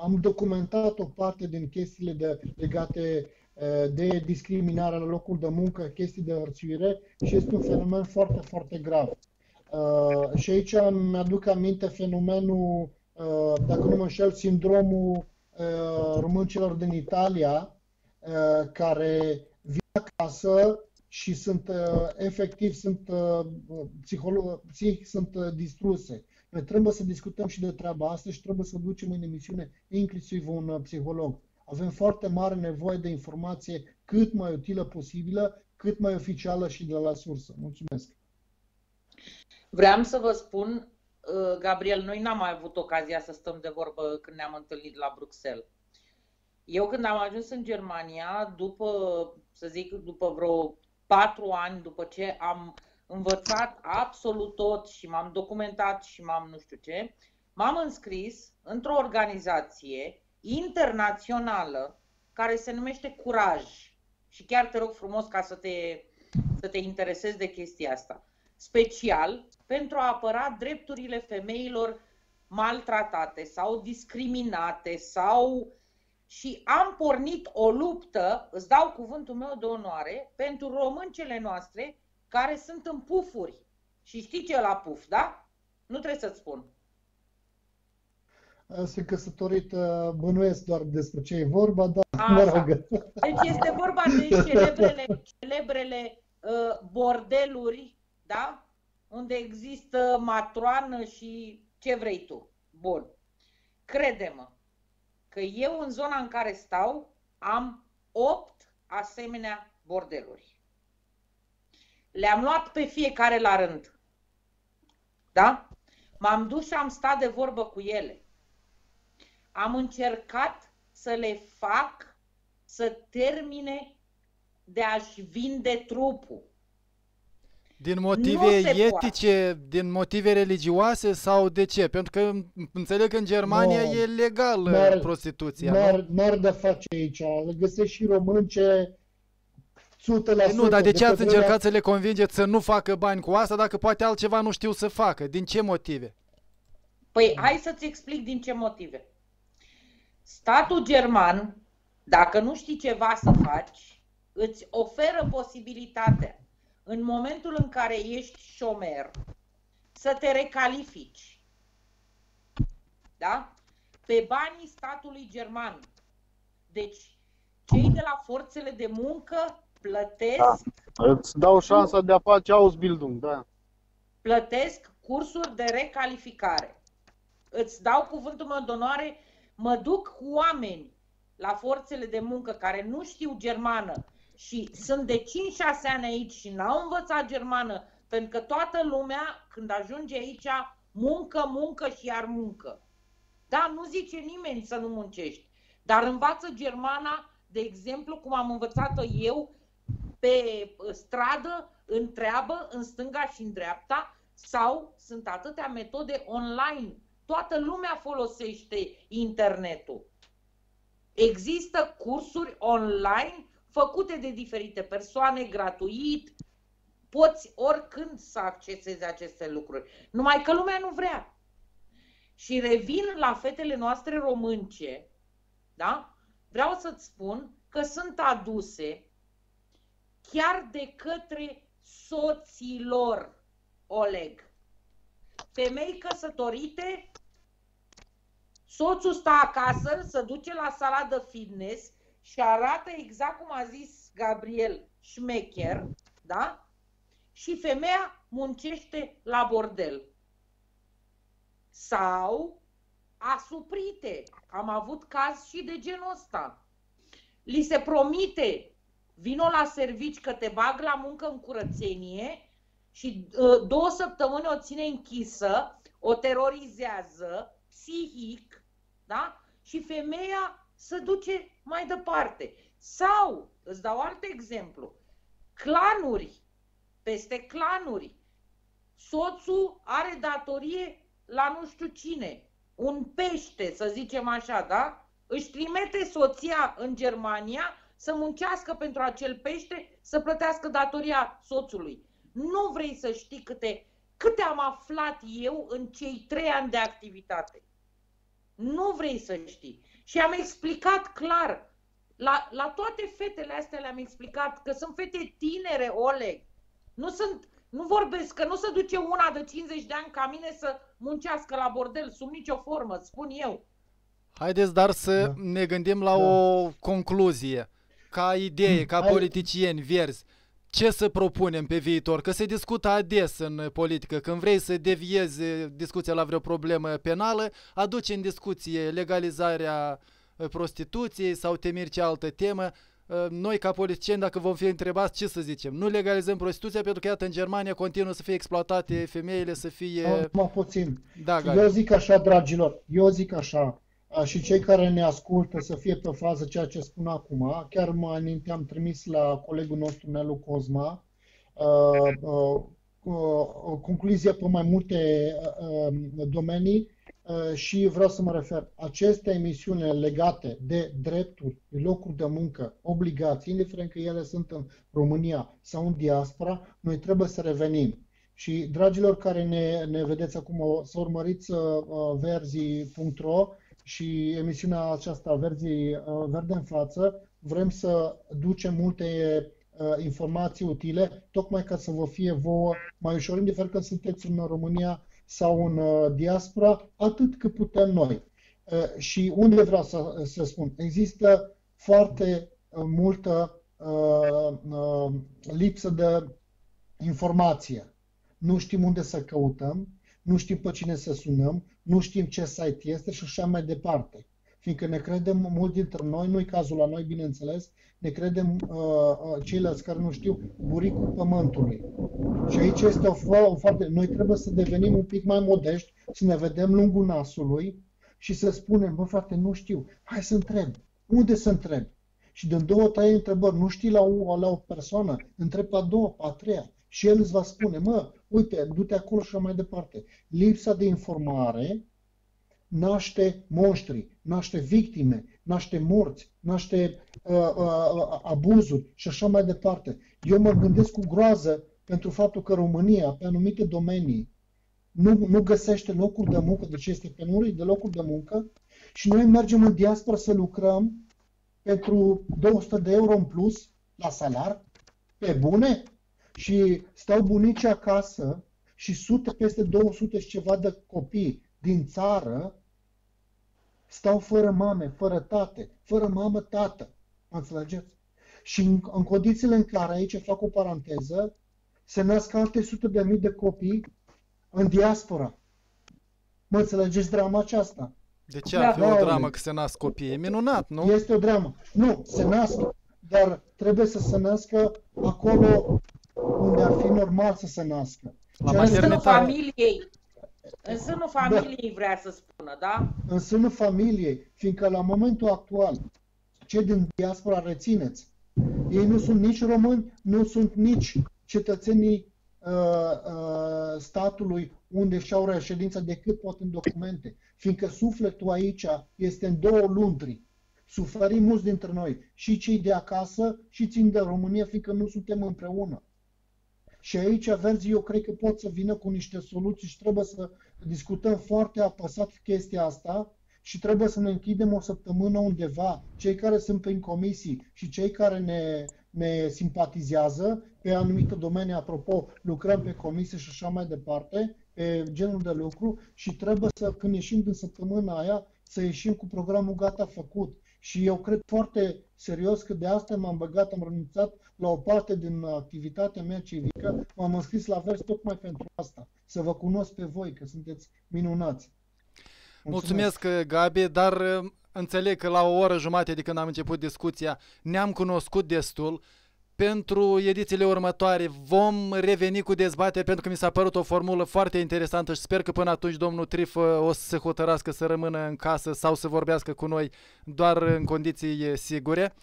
am documentat o parte din chestiile de, legate de discriminare la locul de muncă, chestii de hărțuire și este un fenomen foarte, foarte grav. Și aici îmi aduc aminte fenomenul, dacă nu mă înșel, sindromul uh, româncilor din Italia, uh, care vin acasă și sunt, uh, efectiv sunt, uh, psiholo psih, sunt uh, distruse. Noi trebuie să discutăm și de treaba asta și trebuie să ducem în emisiune inclusiv un uh, psiholog. Avem foarte mare nevoie de informație cât mai utilă posibilă, cât mai oficială și de la sursă. Mulțumesc! Vreau să vă spun, Gabriel, noi n-am mai avut ocazia să stăm de vorbă când ne-am întâlnit la Bruxelles. Eu când am ajuns în Germania, după, să zic, după vreo patru ani, după ce am învățat absolut tot și m-am documentat și m-am nu știu ce, m-am înscris într-o organizație internațională care se numește Curaj. Și chiar te rog frumos ca să te, să te interesezi de chestia asta. Special pentru a apăra drepturile femeilor maltratate sau discriminate sau... Și am pornit o luptă, îți dau cuvântul meu de onoare, pentru româncele noastre care sunt în pufuri. Și știi ce e la puf, da? Nu trebuie să-ți spun. Sunt căsătorit, bănuiesc doar despre ce e vorba, dar mă rog. Deci este vorba de celebrele, celebrele uh, bordeluri, da? Unde există matroană și ce vrei tu. Bun. Crede-mă că eu în zona în care stau am opt asemenea bordeluri. Le-am luat pe fiecare la rând. Da? M-am dus și am stat de vorbă cu ele. Am încercat să le fac să termine de a-și vinde trupul. Din motive etice, din motive religioase sau de ce? Pentru că înțeleg că în Germania no, e legal mer, prostituția. N-ar de face aici. Le găsești și românce o sută la sută. Nu, dar de, de ce ați încercat la... să le convingeți să nu facă bani cu asta dacă poate altceva nu știu să facă? Din ce motive? Păi hai să-ți explic din ce motive. Statul german, dacă nu știi ceva să faci, îți oferă posibilitatea în momentul în care ești șomer, să te recalifici, da? Pe banii statului german. Deci, cei de la forțele de muncă plătesc... Da. Îți dau șansa de a face Ausbildung, da. Plătesc cursuri de recalificare. Îți dau cuvântul meu de onoare, mă duc cu oameni la forțele de muncă care nu știu germană, și sunt de cinci șase ani aici și n-au învățat germană, pentru că toată lumea, când ajunge aici, muncă, muncă și iar muncă. Da, nu zice nimeni să nu muncești, dar învață germana de exemplu, cum am învățat-o eu, pe stradă, în treabă, în stânga și în dreapta, sau sunt atâtea metode online. Toată lumea folosește internetul. Există cursuri online făcute de diferite persoane, gratuit, poți oricând să accesezi aceste lucruri. Numai că lumea nu vrea. Și revin la fetele noastre românce, da? Vreau să-ți spun că sunt aduse chiar de către soții lor, Oleg. Femei căsătorite, soțul stă acasă, se duce la sala de fitness și arată exact cum a zis Gabriel, șmecher, da? Și femeia muncește la bordel. Sau asuprite. Am avut caz și de genul ăsta. Li se promite, vino la servici că te bag la muncă în curățenie și două săptămâni o ține închisă, o terorizează psihic, da? Și femeia se duce mai departe. Sau, îți dau alt exemplu, clanuri, peste clanuri, soțul are datorie la nu știu cine, un pește, să zicem așa, da? Își trimite soția în Germania să muncească pentru acel pește, să plătească datoria soțului. Nu vrei să știi câte, câte am aflat eu în cei trei ani de activitate. Nu vrei să știi. Și am explicat clar, la, la toate fetele astea le-am explicat, că sunt fete tinere, Oleg. Nu sunt, nu vorbesc, că nu se duce una de cincizeci de ani ca mine să muncească la bordel, sub nicio formă, spun eu. Haideți dar să da. ne gândim la da. o concluzie, ca idee, ca Hai. politicieni verzi. Ce să propunem pe viitor? Că se discută ades în politică. Când vrei să deviezi discuția la vreo problemă penală, aduci în discuție legalizarea prostituției sau te miri ce altă temă. Noi, ca politicieni, dacă vom fi întrebați, ce să zicem? Nu legalizăm prostituția pentru că, iată, în Germania continuă să fie exploatate femeile, să fie... Acum puțin. Da, eu zic așa, dragilor, eu zic așa, și cei care ne ascultă să fie pe fază ceea ce spun acum. Chiar mă aminte, am trimis la colegul nostru, Nelu Cosma, o concluzie pe mai multe domenii și vreau să mă refer. Aceste emisiuni legate de drepturi, locuri de muncă, obligații, indiferent că ele sunt în România sau în diaspora, noi trebuie să revenim. Și, dragilor care ne, ne vedeți acum, să urmăriți verzi punct ro și emisiunea aceasta Verzii, Verde în Față, vrem să ducem multe informații utile, tocmai ca să vă fie vouă mai ușor, indiferent că sunteți în România sau în diaspora, atât cât putem noi. Și unde vreau să, să spun, există foarte multă lipsă de informație. Nu știm unde să căutăm, nu știm pe cine să sunăm, nu știm ce site este și așa mai departe. Fiindcă ne credem, mulți dintre noi, nu-i cazul la noi, bineînțeles, ne credem uh, ceilalți care nu știu, buricul pământului. Și aici este o, o foarte... Noi trebuie să devenim un pic mai modești, să ne vedem lungul nasului și să spunem, bă, frate, nu știu, hai să întreb, unde să întreb? Și din două, trei întrebări, nu știi la o, la o persoană, întreb pe a doua, pe a treia. Și el îți va spune, mă, uite, du-te acolo și mai departe. Lipsa de informare naște monștri, naște victime, naște morți, naște uh, uh, abuzuri și așa mai departe. Eu mă gândesc cu groază pentru faptul că România, pe anumite domenii, nu, nu găsește locuri de muncă, deci este penurie de locuri de muncă și noi mergem în diaspora să lucrăm pentru două sute de euro în plus la salar, pe bune, și stau bunici acasă și sute, peste două sute și ceva de copii din țară stau fără mame, fără tate, fără mamă, tată. Mă înțelegeți? Și în, în condițiile în care, aici fac o paranteză, se nasc alte sute de mii de copii în diaspora. Mă înțelegeți drama aceasta? De ce ar fi da, o dramă că se nasc copii? E minunat, nu? Este o dramă. Nu, se nasc, dar trebuie să se nască acolo unde ar fi normal să se nască. La maternitate. În sânul familiei da. vrea să spună, da? În sânul familiei, fiindcă la momentul actual cei din diaspora, rețineți. Ei nu sunt nici români, nu sunt nici cetățenii uh, uh, statului unde și-au reședința decât pot în documente. Fiindcă sufletul aici este în două luntri. Suferim mulți dintre noi, și cei de acasă, și țin de România, fiindcă nu suntem împreună. Și aici Verzi, eu cred că pot să vină cu niște soluții și trebuie să discutăm foarte apăsat chestia asta și trebuie să ne închidem o săptămână undeva, cei care sunt prin comisii și cei care ne, ne simpatizează pe anumite domenii, apropo, lucrăm pe comisii și așa mai departe, pe genul de lucru și trebuie să, când ieșim din săptămâna aia, să ieșim cu programul gata făcut. Și eu cred foarte serios că de asta m-am băgat, am renunțat la o parte din activitatea mea civică, m-am înscris la Verzi tocmai pentru asta. Să vă cunosc pe voi, că sunteți minunați. Mulțumesc, Mulțumesc Gabi, dar înțeleg că la o oră jumate de când am început discuția ne-am cunoscut destul. Pentru edițiile următoare vom reveni cu dezbatere pentru că mi s-a părut o formulă foarte interesantă și sper că până atunci domnul Trif o să se hotărască să rămână în casă sau să vorbească cu noi doar în condiții sigure.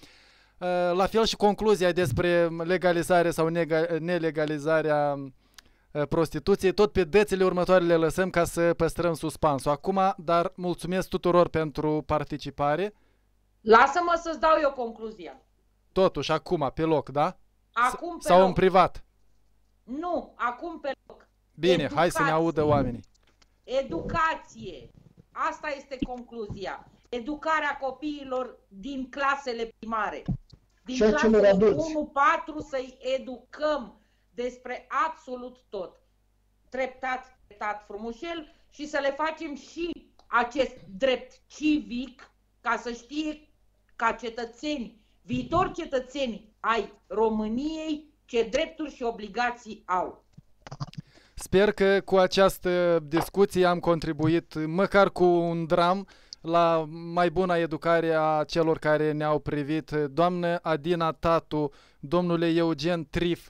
La fel și concluzia despre legalizarea sau nelegalizarea prostituției, tot pe dățile următoare le lăsăm ca să păstrăm suspansul. Acum, dar mulțumesc tuturor pentru participare. Lasă-mă să-ți dau eu concluzia. Totuși, acum, pe loc, da? Acum pe Sau loc. în privat? Nu, acum pe loc. Bine, educație. Hai să ne audă oamenii. Educație. Asta este concluzia. Educarea copiilor din clasele primare. Din și clasele unu patru să-i educăm despre absolut tot. Treptat, treptat, frumușel și să le facem și acest drept civic ca să știe ca cetățeni viitori cetățeni ai României, ce drepturi și obligații au. Sper că cu această discuție am contribuit, măcar cu un dram, la mai bună educare a celor care ne-au privit. Doamnă Adina Tatu, domnule Eugen Trif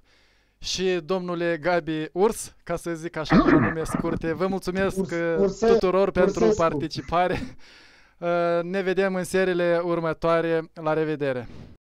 și domnule Gabi Urs, ca să zic așa nume scurte, vă mulțumesc Urs, urse, tuturor pentru ursescu. participare. Ne vedem în seriile următoare. La revedere!